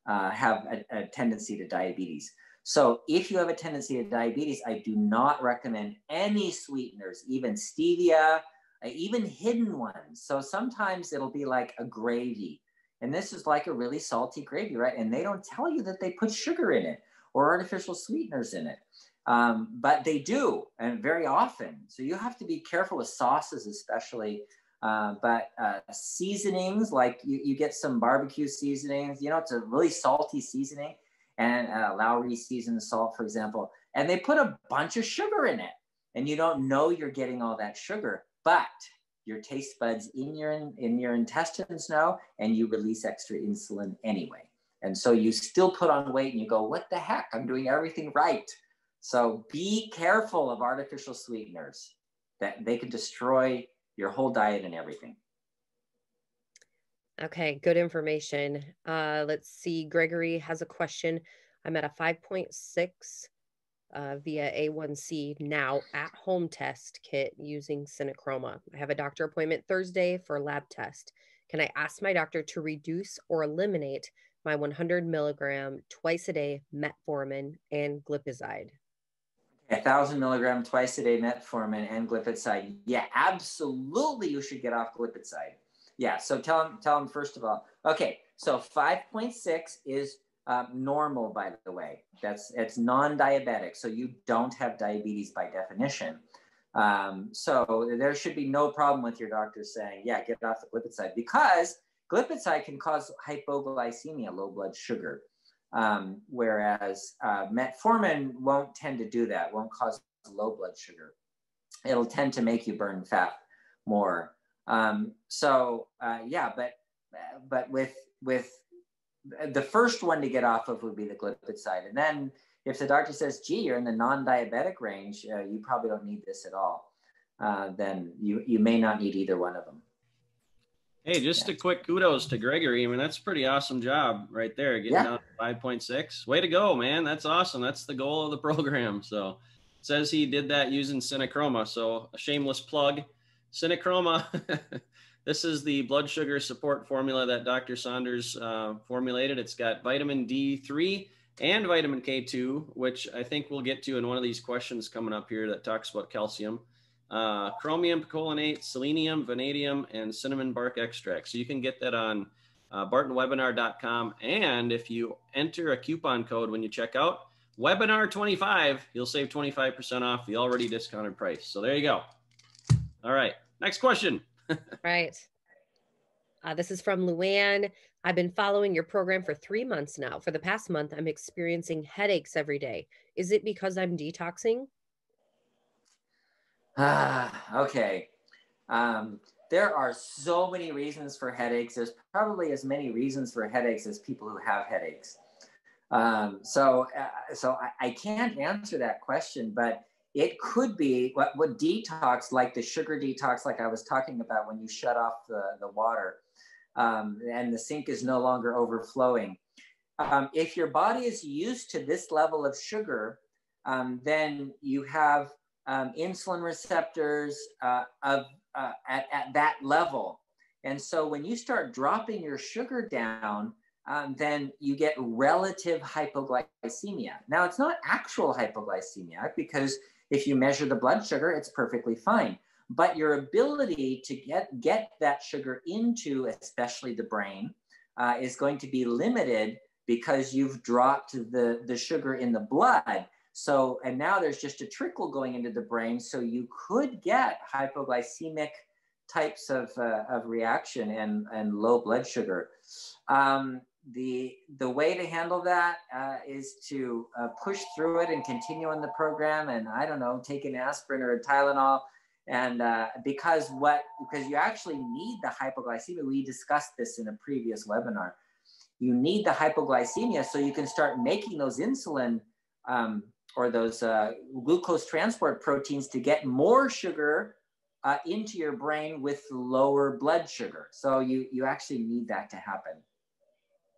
uh, have a, a tendency to diabetes. So if you have a tendency to diabetes, I do not recommend any sweeteners, even stevia, even hidden ones. So sometimes it'll be like a gravy. And this is like a really salty gravy, right? And they don't tell you that they put sugar in it or artificial sweeteners in it. Um, but they do, and very often. So you have to be careful with sauces especially. Uh, but uh, seasonings, like you, you get some barbecue seasonings, you know, it's a really salty seasoning. And uh, Lowry seasoned salt, for example, and they put a bunch of sugar in it, and you don't know you're getting all that sugar, but your taste buds in your in your intestines know, and you release extra insulin anyway, and so you still put on weight, and you go, "What the heck? I'm doing everything right." So be careful of artificial sweeteners; that they can destroy your whole diet and everything. Okay, good information. Uh, let's see. Gregory has a question. I'm at a five point six uh, via A one C now at-home test kit using CinnaChroma. I have a doctor appointment Thursday for a lab test. Can I ask my doctor to reduce or eliminate my one hundred milligram twice a day metformin and glipizide? A thousand milligram twice a day metformin and glipizide. Yeah, absolutely. You should get off glipizide. Yeah, so tell him, tell him first of all. Okay, so five point six is um, normal, by the way. That's it's non-diabetic, so you don't have diabetes by definition. Um, so there should be no problem with your doctor saying, yeah, get off the glipizide, because glipizide can cause hypoglycemia, low blood sugar, um, whereas uh, metformin won't tend to do that, won't cause low blood sugar. It'll tend to make you burn fat more. Um, so, uh, yeah, but, but with, with the first one to get off of would be the glipizide. And then if the doctor says, gee, you're in the non-diabetic range, uh, you probably don't need this at all. Uh, then you, you may not need either one of them. Hey, just yeah. a quick kudos to Gregory. I mean, that's a pretty awesome job right there. Getting yeah. down to five point six. Way to go, man. That's awesome. That's the goal of the program. So it says he did that using CinnaChroma. So a shameless plug. CinnaChroma, this is the blood sugar support formula that Doctor Saunders uh, formulated. It's got vitamin D three and vitamin K two, which I think we'll get to in one of these questions coming up here that talks about calcium, uh, chromium picolinate, selenium, vanadium, and cinnamon bark extract. So you can get that on uh, Barton Webinar dot com. And if you enter a coupon code when you check out, Webinar twenty-five, you'll save twenty-five percent off the already discounted price. So there you go. All right. Next question. Right. Uh, this is from Luann. I've been following your program for three months now. For the past month, I'm experiencing headaches every day. Is it because I'm detoxing? Ah, okay. Um, there are so many reasons for headaches. There's probably as many reasons for headaches as people who have headaches. Um, so uh, so I, I can't answer that question, but it could be what, what detox, like the sugar detox, like I was talking about, when you shut off the, the water um, and the sink is no longer overflowing. Um, if your body is used to this level of sugar, um, then you have um, insulin receptors uh, of, uh, at, at that level. And so when you start dropping your sugar down, um, then you get relative hypoglycemia. Now, it's not actual hypoglycemia, because if you measure the blood sugar, it's perfectly fine. But your ability to get, get that sugar into, especially the brain, uh, is going to be limited because you've dropped the, the sugar in the blood. So, and now there's just a trickle going into the brain. So you could get hypoglycemic types of, uh, of reaction and, and low blood sugar. Um, The, the way to handle that uh, is to uh, push through it and continue on the program, and I don't know, take an aspirin or a Tylenol, and uh, because what because you actually need the hypoglycemia. We discussed this in a previous webinar. You need the hypoglycemia so you can start making those insulin um, or those uh, glucose transport proteins to get more sugar uh, into your brain with lower blood sugar. So you, you actually need that to happen.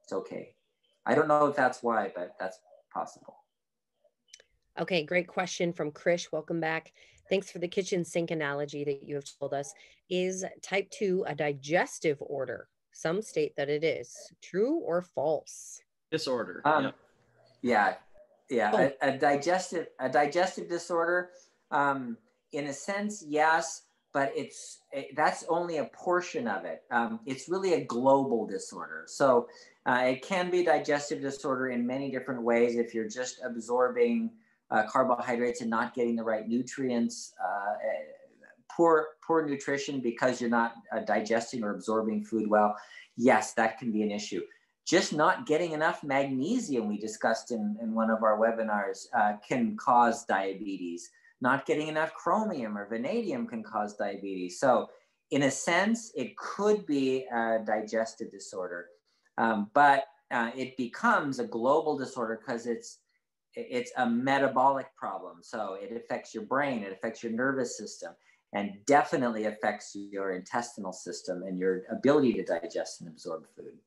It's okay. I don't know if that's why, but that's possible. Okay, great question from Krish. Welcome back. thanks for the kitchen sink analogy that you have told us, is type two a digestive order? Some state that it is. True or false? Disorder. Um, yeah, yeah, yeah. A, a digestive a digestive disorder, um, in a sense, yes, but it's it, that's only a portion of it. Um, it's really a global disorder. So uh, it can be digestive disorder in many different ways if you're just absorbing uh, carbohydrates and not getting the right nutrients, uh, poor, poor nutrition because you're not uh, digesting or absorbing food well. Yes, that can be an issue. Just not getting enough magnesium, we discussed in, in one of our webinars, uh, can cause diabetes. Not getting enough chromium or vanadium can cause diabetes. So in a sense, it could be a digestive disorder, um, but uh, it becomes a global disorder because it's, it's a metabolic problem. So it affects your brain, it affects your nervous system, and definitely affects your intestinal system and your ability to digest and absorb food.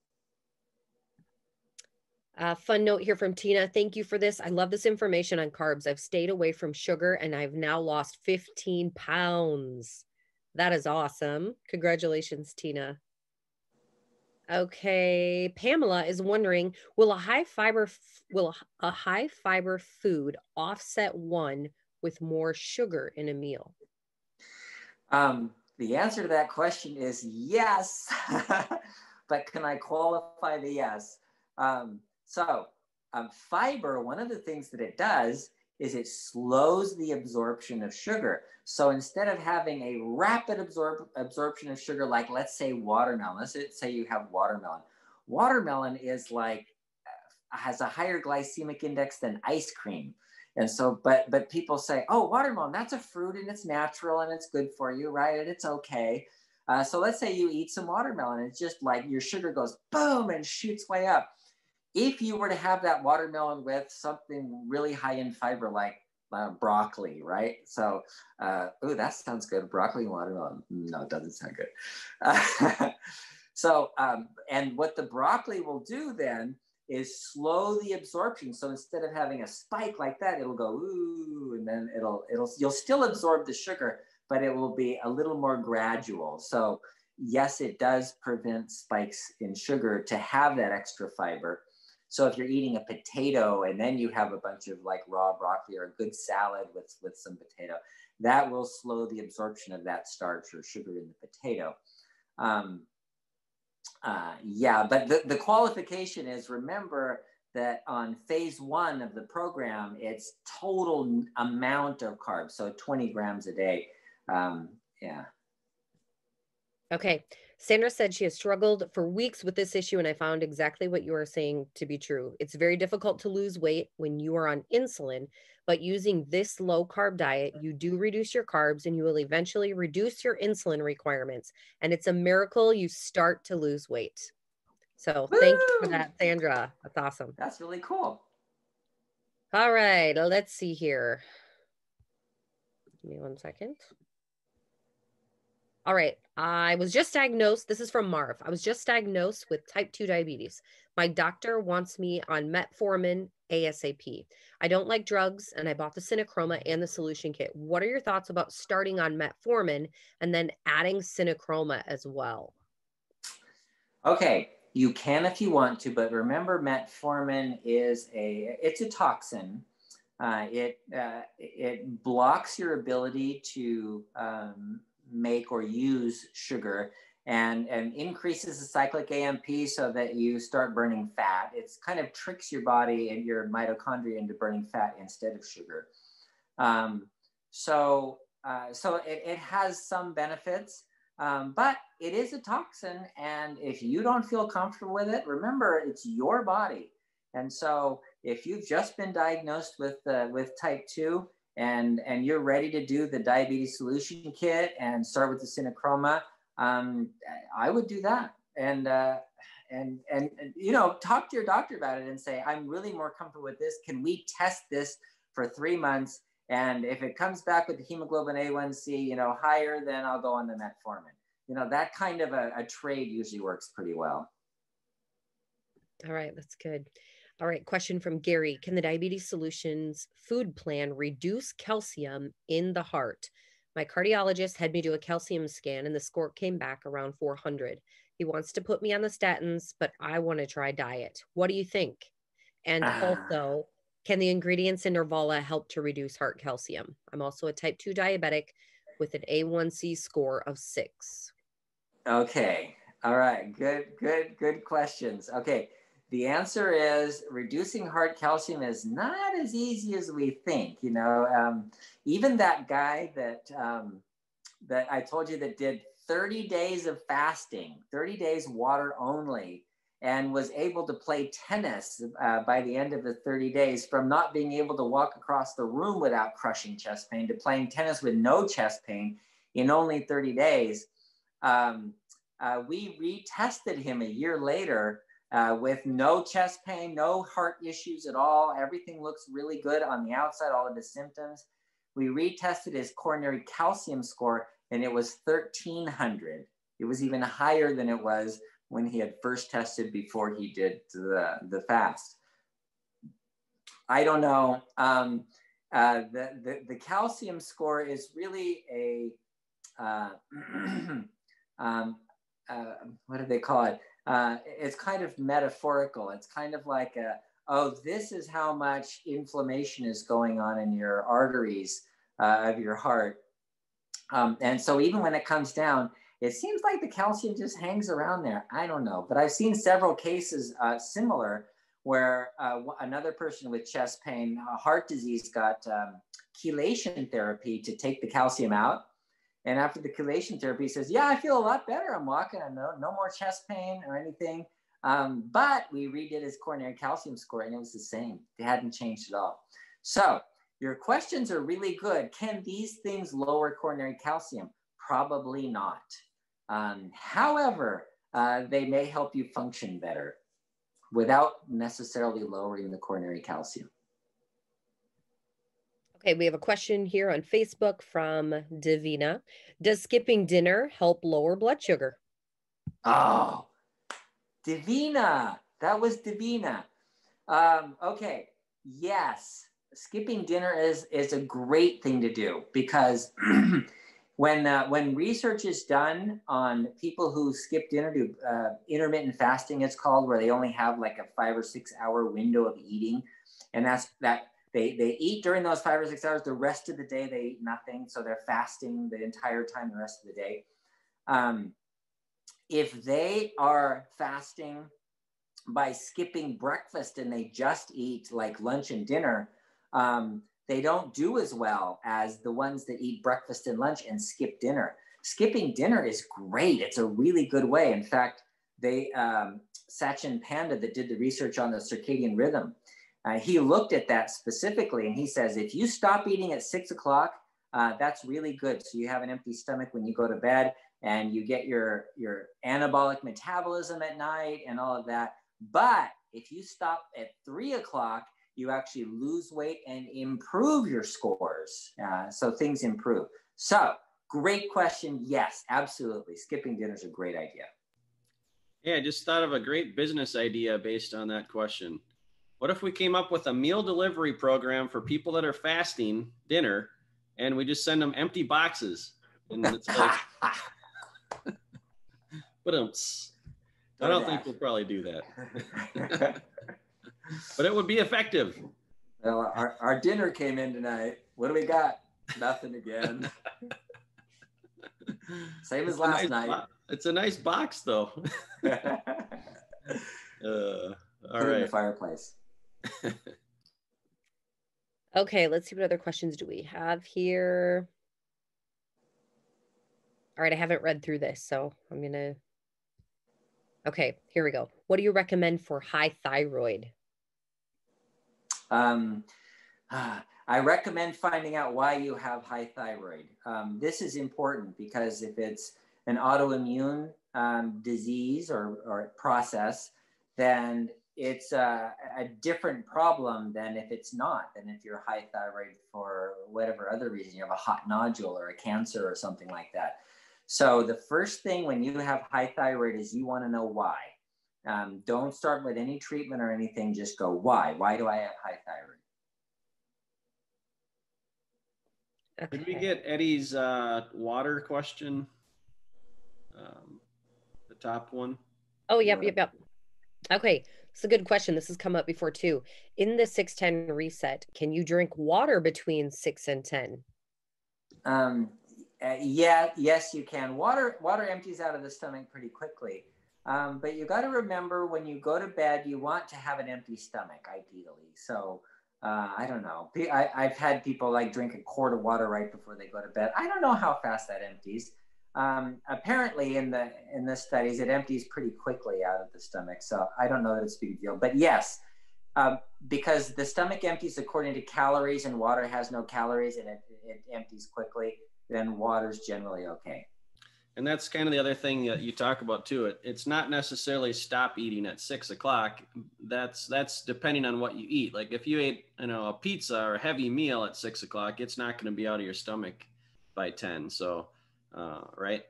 Uh, fun note here from Tina. Thank you for this. I love this information on carbs. I've stayed away from sugar and I've now lost fifteen pounds. That is awesome. Congratulations, Tina. Okay, Pamela is wondering, will a high fiber, will a high fiber food offset one with more sugar in a meal? Um, the answer to that question is yes, but can I qualify the yes? Um, So um, fiber, one of the things that it does is it slows the absorption of sugar. So instead of having a rapid absorb absorption of sugar, like let's say watermelon, let's say you have watermelon. Watermelon is like, has a higher glycemic index than ice cream. And so, but, but people say, oh, watermelon, that's a fruit and it's natural and it's good for you, right? And it's okay. Uh, so let's say you eat some watermelon, it's just like your sugar goes boom and shoots way up. If you were to have that watermelon with something really high in fiber, like uh, broccoli, right? So, uh, oh, that sounds good. Broccoli and watermelon. No, it doesn't sound good. Uh, so, um, and what the broccoli will do then is slow the absorption. So instead of having a spike like that, it'll go, ooh, and then it'll, it'll, you'll still absorb the sugar, but it will be a little more gradual. So yes, it does prevent spikes in sugar to have that extra fiber. So if you're eating a potato and then you have a bunch of like raw broccoli or a good salad with, with some potato, that will slow the absorption of that starch or sugar in the potato. Um, uh, yeah, but the, the qualification is, remember that on phase one of the program, it's total amount of carbs. So twenty grams a day. Um, yeah. Okay. Sandra said she has struggled for weeks with this issue, and I found exactly what you are saying to be true. It's very difficult to lose weight when you are on insulin, but using this low carb diet, you do reduce your carbs and you will eventually reduce your insulin requirements. And it's a miracle you start to lose weight. So Woo! Thank you for that, Sandra. That's awesome. That's really cool. All right, let's see here. Give me one second. All right, I was just diagnosed, this is from Marv. I was just diagnosed with type two diabetes. My doctor wants me on Metformin ASAP. I don't like drugs and I bought the CinnaChroma and the solution kit. What are your thoughts about starting on Metformin and then adding CinnaChroma as well? Okay, you can if you want to, but remember Metformin is a, it's a toxin. Uh, it, uh, it blocks your ability to, um, make or use sugar and, and increases the cyclic A M P so that you start burning fat. It's kind of tricks your body and your mitochondria into burning fat instead of sugar. Um, so uh, so it, it has some benefits, um, but it is a toxin. And if you don't feel comfortable with it, remember it's your body. And so if you've just been diagnosed with, uh, with type two, And, and you're ready to do the diabetes solution kit and start with the CinnaChroma, um, I would do that. And, uh, and, and, and, you know, talk to your doctor about it and say, I'm really more comfortable with this. Can we test this for three months? And if it comes back with the hemoglobin A one C, you know, higher, then I'll go on the metformin. You know, that kind of a, a trade usually works pretty well. All right, that's good. All right, question from Gary. Can the Diabetes Solutions food plan reduce calcium in the heart? My cardiologist had me do a calcium scan and the score came back around four hundred. He wants to put me on the statins, but I want to try diet. What do you think? And ah. also, can the ingredients in Nervala help to reduce heart calcium? I'm also a type two diabetic with an A one C score of six. Okay. All right. Good, good, good questions. Okay. The answer is reducing heart calcium is not as easy as we think. You know, um, even that guy that, um, that I told you that did thirty days of fasting, thirty days water only, and was able to play tennis uh, by the end of the thirty days, from not being able to walk across the room without crushing chest pain to playing tennis with no chest pain in only thirty days. Um, uh, we retested him a year later uh, with no chest pain, no heart issues at all. Everything looks really good on the outside, all of his symptoms. We retested his coronary calcium score and it was thirteen hundred. It was even higher than it was when he had first tested before he did the, the fast. I don't know, um, uh, the, the, the calcium score is really a, uh, um, uh, what do they call it? Uh, it's kind of metaphorical. It's kind of like, a, oh, this is how much inflammation is going on in your arteries uh, of your heart. Um, and so even when it comes down, it seems like the calcium just hangs around there. I don't know, but I've seen several cases uh, similar where uh, another person with chest pain, uh, heart disease, got um, chelation therapy to take the calcium out. And after the chelation therapy, he says, yeah, I feel a lot better. I'm walking, I know, no more chest pain or anything. Um, but we redid his coronary calcium score and it was the same. It hadn't changed at all. So your questions are really good. Can these things lower coronary calcium? Probably not. Um, however, uh, they may help you function better without necessarily lowering the coronary calcium. Okay, we have a question here on Facebook from Davina. Does skipping dinner help lower blood sugar? Oh, Davina, that was Davina. Um, okay, yes, skipping dinner is, is a great thing to do because When, uh, when research is done on people who skip dinner to uh, intermittent fasting, it's called, where they only have like a five or six hour window of eating. And that's that they, they eat during those five or six hours, the rest of the day they eat nothing. So they're fasting the entire time, the rest of the day. Um, if they are fasting by skipping breakfast and they just eat like lunch and dinner, um, they don't do as well as the ones that eat breakfast and lunch and skip dinner. Skipping dinner is great. It's a really good way. In fact, they, um, Satchin Panda, that did the research on the circadian rhythm, uh, he looked at that specifically and he says, if you stop eating at six o'clock, uh, that's really good. So you have an empty stomach when you go to bed and you get your, your anabolic metabolism at night and all of that. But if you stop at three o'clock, you actually lose weight and improve your scores. Uh, so things improve. So great question. Yes, absolutely. Skipping dinner is a great idea. Yeah, I just thought of a great business idea based on that question. What if we came up with a meal delivery program for people that are fasting dinner and we just send them empty boxes? And it's like, but um, I don't think we'll probably do that. But it would be effective. Well, our, our dinner came in tonight. What do we got? Nothing again. Same as last night. It's a nice box, though. uh, all right. Put it in the fireplace. Okay, let's see what other questions do we have here. All right, I haven't read through this, so I'm going to. Okay, here we go. What do you recommend for high thyroid? Um, uh, I recommend finding out why you have high thyroid. Um, this is important because if it's an autoimmune um, disease or, or process, then it's a, a different problem than if it's not, than if you're high thyroid for whatever other reason, you have a hot nodule or a cancer or something like that. So the first thing when you have high thyroid is you want to know why. Um, don't start with any treatment or anything. Just go, why? Why do I have high thyroid? Did we get Eddie's uh, water question? Um, the top one. Oh, yep, yep, yep. Okay, it's a good question. This has come up before too. In the six ten reset, can you drink water between six and ten? Um, uh, yeah, yes, you can. Water, water empties out of the stomach pretty quickly. Um, but you got to remember, when you go to bed, you want to have an empty stomach, ideally. So Uh, I don't know. I, I've had people like drink a quart of water right before they go to bed. I don't know how fast that empties. Um, apparently in the, in the studies, it empties pretty quickly out of the stomach. So I don't know that it's a big deal, but yes, uh, because the stomach empties according to calories and water has no calories and it, it empties quickly, then water's generally okay. And that's kind of the other thing that you talk about too. It, it's not necessarily stop eating at six o'clock. That's, that's depending on what you eat. Like if you ate, you know, a pizza or a heavy meal at six o'clock, it's not going to be out of your stomach by ten. So, uh, right.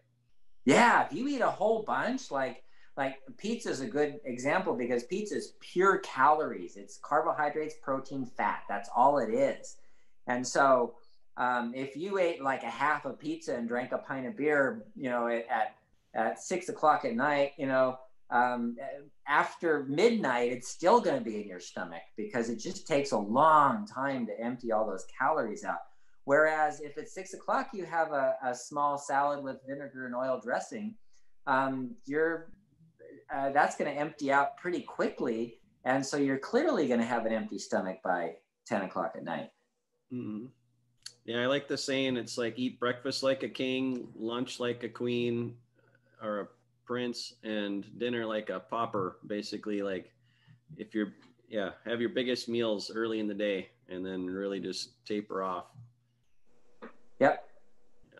Yeah. If you eat a whole bunch, like, like pizza is a good example because pizza is pure calories. It's carbohydrates, protein, fat. That's all it is. And so, Um, if you ate like a half a pizza and drank a pint of beer, you know, at, at six o'clock at night, you know, um, after midnight, it's still going to be in your stomach because it just takes a long time to empty all those calories out. Whereas if at six o'clock you have a, a small salad with vinegar and oil dressing, um, you're, uh, that's going to empty out pretty quickly. And so you're clearly going to have an empty stomach by ten o'clock at night. Mm-hmm. Yeah, I like the saying, it's like eat breakfast like a king, lunch like a queen or a prince, and dinner like a pauper. Basically, like if you're, yeah, have your biggest meals early in the day and then really just taper off. Yep.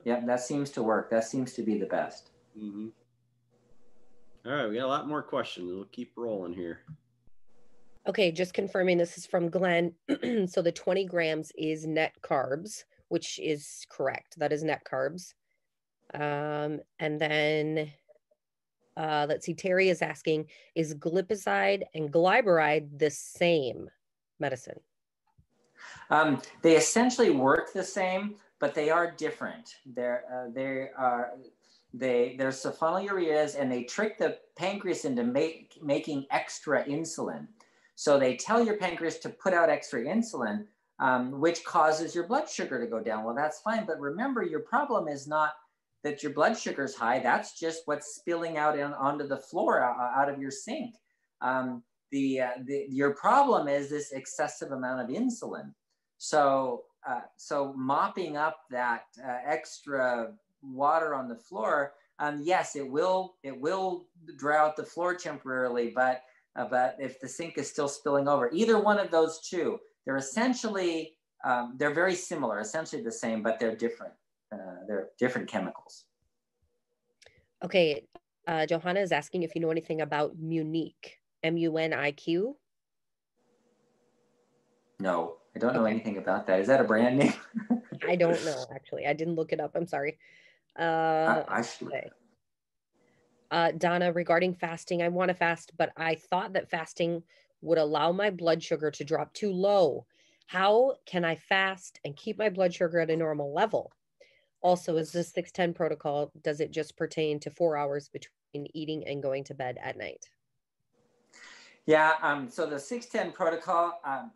Yep, that seems to work. That seems to be the best. Mm-hmm. All right, we got a lot more questions. We'll keep rolling here. Okay, just confirming this is from Glenn. So the twenty grams is net carbs, which is correct. That is net carbs. Um, and then, uh, let's see, Terry is asking, is glipizide and glyburide the same medicine? Um, they essentially work the same, but they are different. They're, uh, they are, they, they're sulfonylureas, and they trick the pancreas into make, making extra insulin. So they tell your pancreas to put out extra insulin, um, which causes your blood sugar to go down. Well, that's fine. But remember, your problem is not that your blood sugar is high. That's just what's spilling out in, onto the floor uh, out of your sink. Um, the, uh, the, your problem is this excessive amount of insulin. So, uh, so mopping up that uh, extra water on the floor, um, yes, it will, it will dry out the floor temporarily, but Uh, but if the sink is still spilling over, either one of those two, they're essentially, um, they're very similar, essentially the same, but they're different. Uh, they're different chemicals. Okay, uh, Johanna is asking if you know anything about Munique, M U N I Q? No, I don't okay. know anything about that. Is that a brand name? I don't know, actually. I didn't look it up. I'm sorry. Uh, I, I should. Okay. Uh, Donna, regarding fasting, I want to fast, but I thought that fasting would allow my blood sugar to drop too low. How can I fast and keep my blood sugar at a normal level? Also, is this six ten protocol, does it just pertain to four hours between eating and going to bed at night? Yeah, um, so the six ten protocol, um,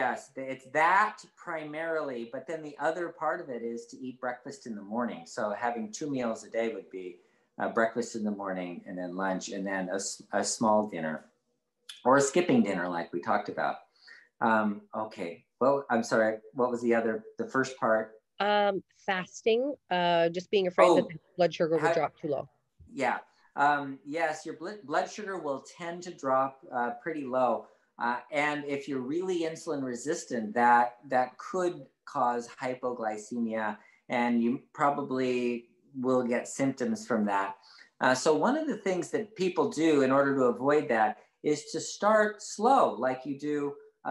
yes, it's that primarily, but then the other part of it is to eat breakfast in the morning. So having two meals a day would be Uh, breakfast in the morning and then lunch and then a, a small dinner or a skipping dinner like we talked about. Um, okay, well, I'm sorry, what was the other, the first part? Um, fasting, uh, just being afraid oh, that the blood sugar will I, drop too low. Yeah, um, yes, your bl blood sugar will tend to drop uh, pretty low. Uh, and if you're really insulin resistant, that, that could cause hypoglycemia, and you probably will get symptoms from that. Uh, so one of the things that people do in order to avoid that is to start slow, like you do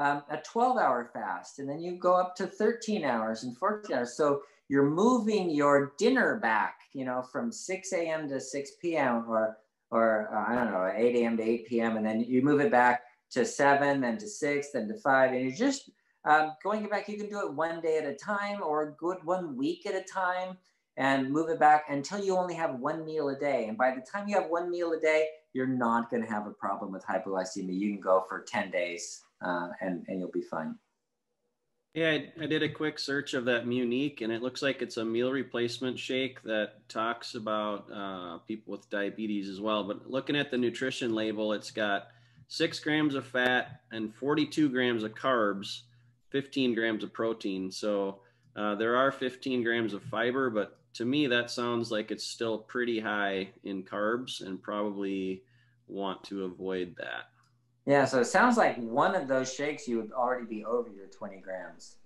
um, a twelve hour fast, and then you go up to thirteen hours and fourteen hours. So you're moving your dinner back, you know, from six a m to six p m or, or uh, I don't know, eight A M to eight P M And then you move it back to seven, then to six, then to five. And you're just um, going back. You can do it one day at a time or a good one week at a time and move it back until you only have one meal a day. And by the time you have one meal a day, you're not going to have a problem with hypoglycemia. You can go for ten days uh, and, and you'll be fine. Yeah, I, I did a quick search of that Munique, and it looks like it's a meal replacement shake that talks about uh, people with diabetes as well. But looking at the nutrition label, it's got six grams of fat and forty-two grams of carbs, fifteen grams of protein. So uh, there are fifteen grams of fiber, but to me, that sounds like it's still pretty high in carbs and probably want to avoid that. Yeah, so it sounds like one of those shakes you would already be over your twenty grams.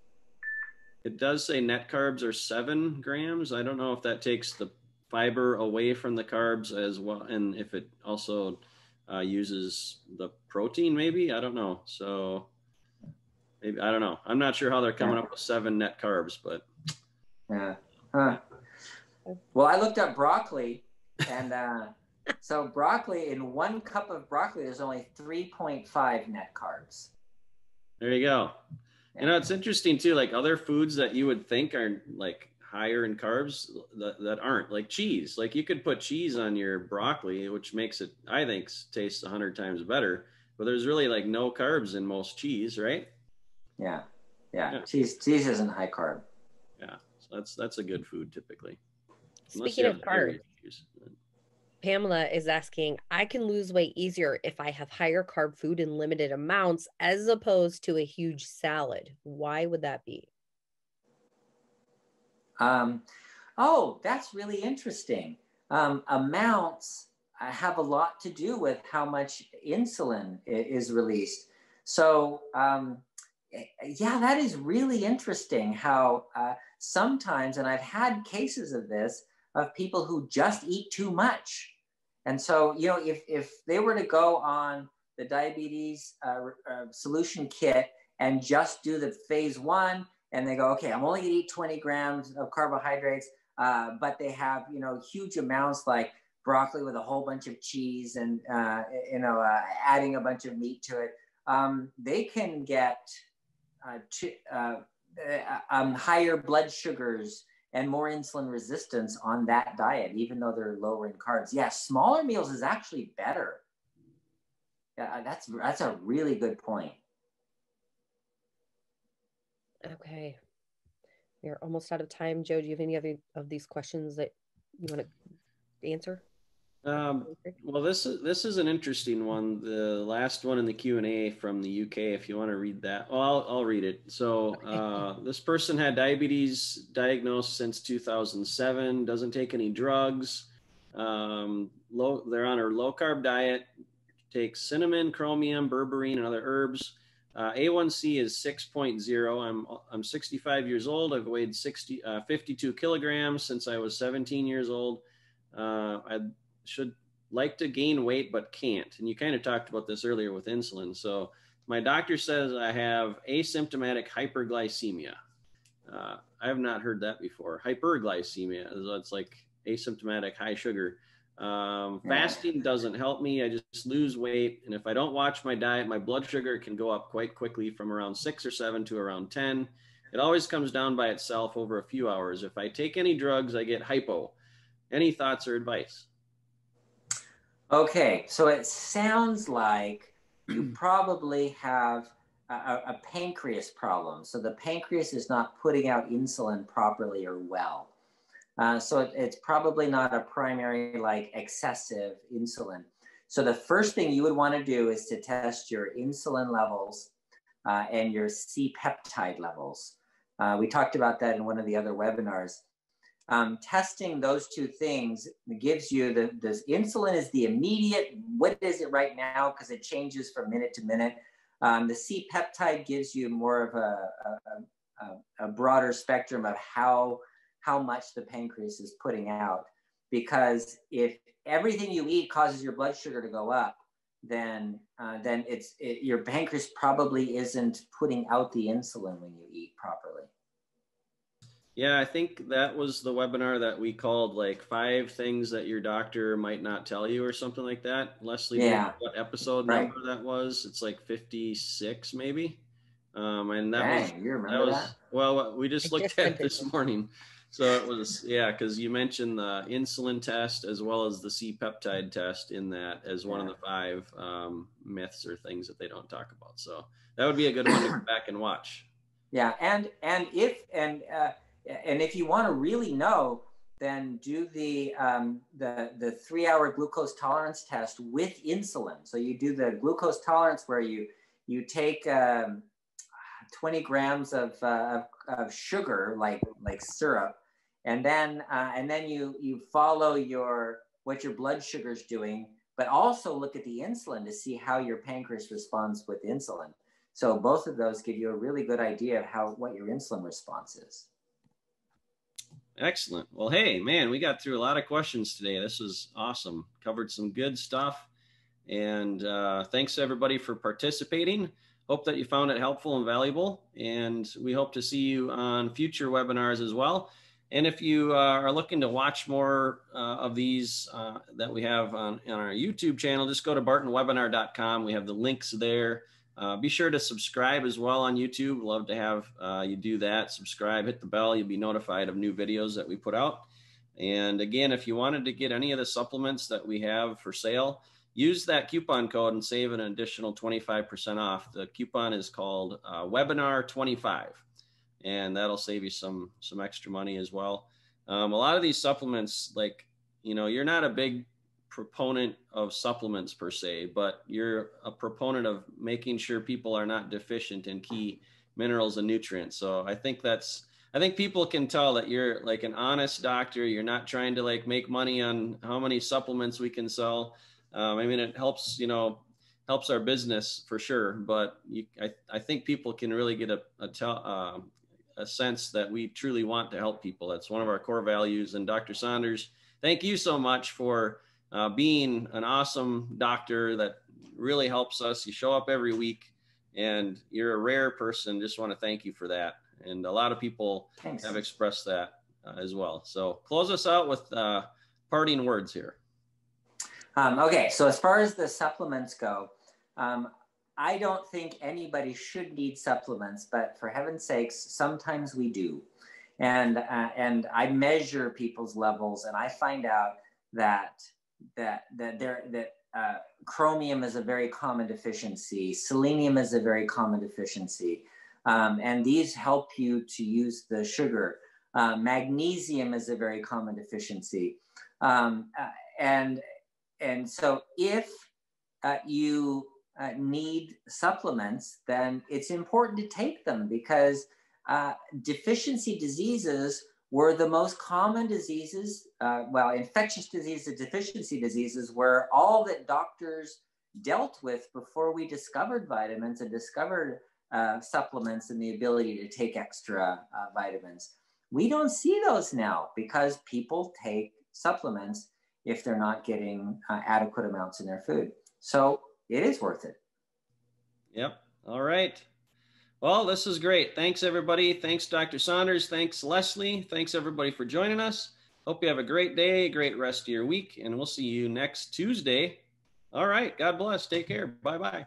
It does say net carbs are seven grams. I don't know if that takes the fiber away from the carbs as well, and if it also uh, uses the protein maybe, I don't know. So maybe, I don't know. I'm not sure how they're coming yeah. up with seven net carbs, but. Yeah. Huh. Well, I looked up broccoli, and uh, so broccoli, in one cup of broccoli, there's only three point five net carbs. There you go. Yeah. You know, it's interesting too, like other foods that you would think are like higher in carbs that, that aren't, like cheese. Like you could put cheese on your broccoli, which makes it, I think, taste a hundred times better, but there's really like no carbs in most cheese, right? Yeah. Yeah. yeah. Cheese, cheese isn't high carb. Yeah. So that's, that's a good food typically. Unless Speaking of carbs, Pamela is asking, I can lose weight easier if I have higher carb food in limited amounts as opposed to a huge salad. Why would that be? Um, oh, that's really interesting. Um, amounts have a lot to do with how much insulin is released. So um, yeah, that is really interesting how uh, sometimes, and I've had cases of this, of people who just eat too much. And so, you know, if, if they were to go on the diabetes uh, uh, solution kit and just do the phase one, and they go, okay, I'm only gonna eat twenty grams of carbohydrates, uh, but they have, you know, huge amounts like broccoli with a whole bunch of cheese and, uh, you know, uh, adding a bunch of meat to it, um, they can get uh, to, uh, um, higher blood sugars and more insulin resistance on that diet, even though they're lower in carbs. Yeah, smaller meals is actually better. Yeah, that's, that's a really good point. Okay. We are almost out of time. Joe, do you have any other of these questions that you want to answer? Um, well, this is, this is an interesting one. The last one in the Q and A from the U K, if you want to read that, well, I'll, I'll read it. So uh, this person had diabetes diagnosed since two thousand seven, doesn't take any drugs. Um, low, they're on a low carb diet, takes cinnamon, chromium, berberine, and other herbs. Uh, A one C is six point zero. I'm, I'm sixty-five years old. I've weighed fifty-two kilograms since I was seventeen years old. Uh, I should like to gain weight, but can't. And you kind of talked about this earlier with insulin. So my doctor says I have asymptomatic hyperglycemia. Uh, I have not heard that before. Hyperglycemia, it's like asymptomatic high sugar. Um, fasting doesn't help me. I just lose weight. And if I don't watch my diet, my blood sugar can go up quite quickly from around six or seven to around ten. It always comes down by itself over a few hours. If I take any drugs, I get hypo. Any thoughts or advice? Okay, so it sounds like you probably have a, a pancreas problem. So the pancreas is not putting out insulin properly or well. Uh, so it, it's probably not a primary, like excessive insulin. So the first thing you would want to do is to test your insulin levels uh, and your C-peptide levels. Uh, we talked about that in one of the other webinars. Um, testing those two things gives you the, the insulin is the immediate, what is it right now? Because it changes from minute to minute. Um, the C-peptide gives you more of a, a, a broader spectrum of how, how much the pancreas is putting out. Because if everything you eat causes your blood sugar to go up, then, uh, then it's, it, your pancreas probably isn't putting out the insulin when you eat properly. Yeah, I think that was the webinar that we called like five things that your doctor might not tell you or something like that. Leslie, yeah. What episode right. number that was? It's like fifty-six maybe. Um, and that Dang, was, you remember that was that? Well, we just I looked just at it this morning. So it was, yeah, because you mentioned the insulin test as well as the C peptide test in that as one yeah. of the five um, myths or things that they don't talk about. So that would be a good one to go back and watch. Yeah, and, and if, and, uh, And if you want to really know, then do the, um, the, the three-hour glucose tolerance test with insulin. So you do the glucose tolerance where you, you take um, twenty grams of, uh, of, of sugar, like, like syrup, and then, uh, and then you, you follow your, what your blood sugar is doing, but also look at the insulin to see how your pancreas responds with insulin. So both of those give you a really good idea of how, what your insulin response is. Excellent. Well, hey, man, we got through a lot of questions today. This was awesome. Covered some good stuff. And uh, thanks, everybody, for participating. Hope that you found it helpful and valuable. And we hope to see you on future webinars as well. And if you uh, are looking to watch more uh, of these uh, that we have on, on our YouTube channel, just go to Barton Webinar dot com. We have the links there. Uh, be sure to subscribe as well on YouTube. Love to have uh, you do that. Subscribe, hit the bell. You'll be notified of new videos that we put out. And again, if you wanted to get any of the supplements that we have for sale, use that coupon code and save an additional twenty-five percent off. The coupon is called uh, Webinar twenty-five, and that'll save you some, some extra money as well. Um, a lot of these supplements, like, you know, you're not a big proponent of supplements per se, but you're a proponent of making sure people are not deficient in key minerals and nutrients. So I think that's, I think people can tell that you're like an honest doctor. You're not trying to like make money on how many supplements we can sell. Um, I mean, it helps, you know, helps our business for sure. But you, I, I think people can really get a, a, tell, uh, a sense that we truly want to help people. That's one of our core values. And Doctor Saunders, thank you so much for Uh, being an awesome doctor that really helps us. You show up every week and you're a rare person. Just want to thank you for that. And a lot of people Thanks. Have expressed that uh, as well. So close us out with uh, parting words here. Um, okay, so as far as the supplements go, um, I don't think anybody should need supplements, but for heaven's sakes, sometimes we do. And, uh, and I measure people's levels and I find out that that that there that uh, chromium is a very common deficiency, selenium is a very common deficiency, um, and these help you to use the sugar. Uh, magnesium is a very common deficiency, um, uh, and and so if uh, you uh, need supplements, then it's important to take them because uh, deficiency diseases were the most common diseases, uh, well, infectious diseases, deficiency diseases were all that doctors dealt with before we discovered vitamins and discovered uh, supplements and the ability to take extra uh, vitamins. We don't see those now because people take supplements if they're not getting uh, adequate amounts in their food. So it is worth it. Yep. All right. Well, this is great. Thanks, everybody. Thanks, Doctor Saunders. Thanks, Leslie. Thanks, everybody, for joining us. Hope you have a great day, great rest of your week, and we'll see you next Tuesday. All right. God bless. Take care. Bye-bye.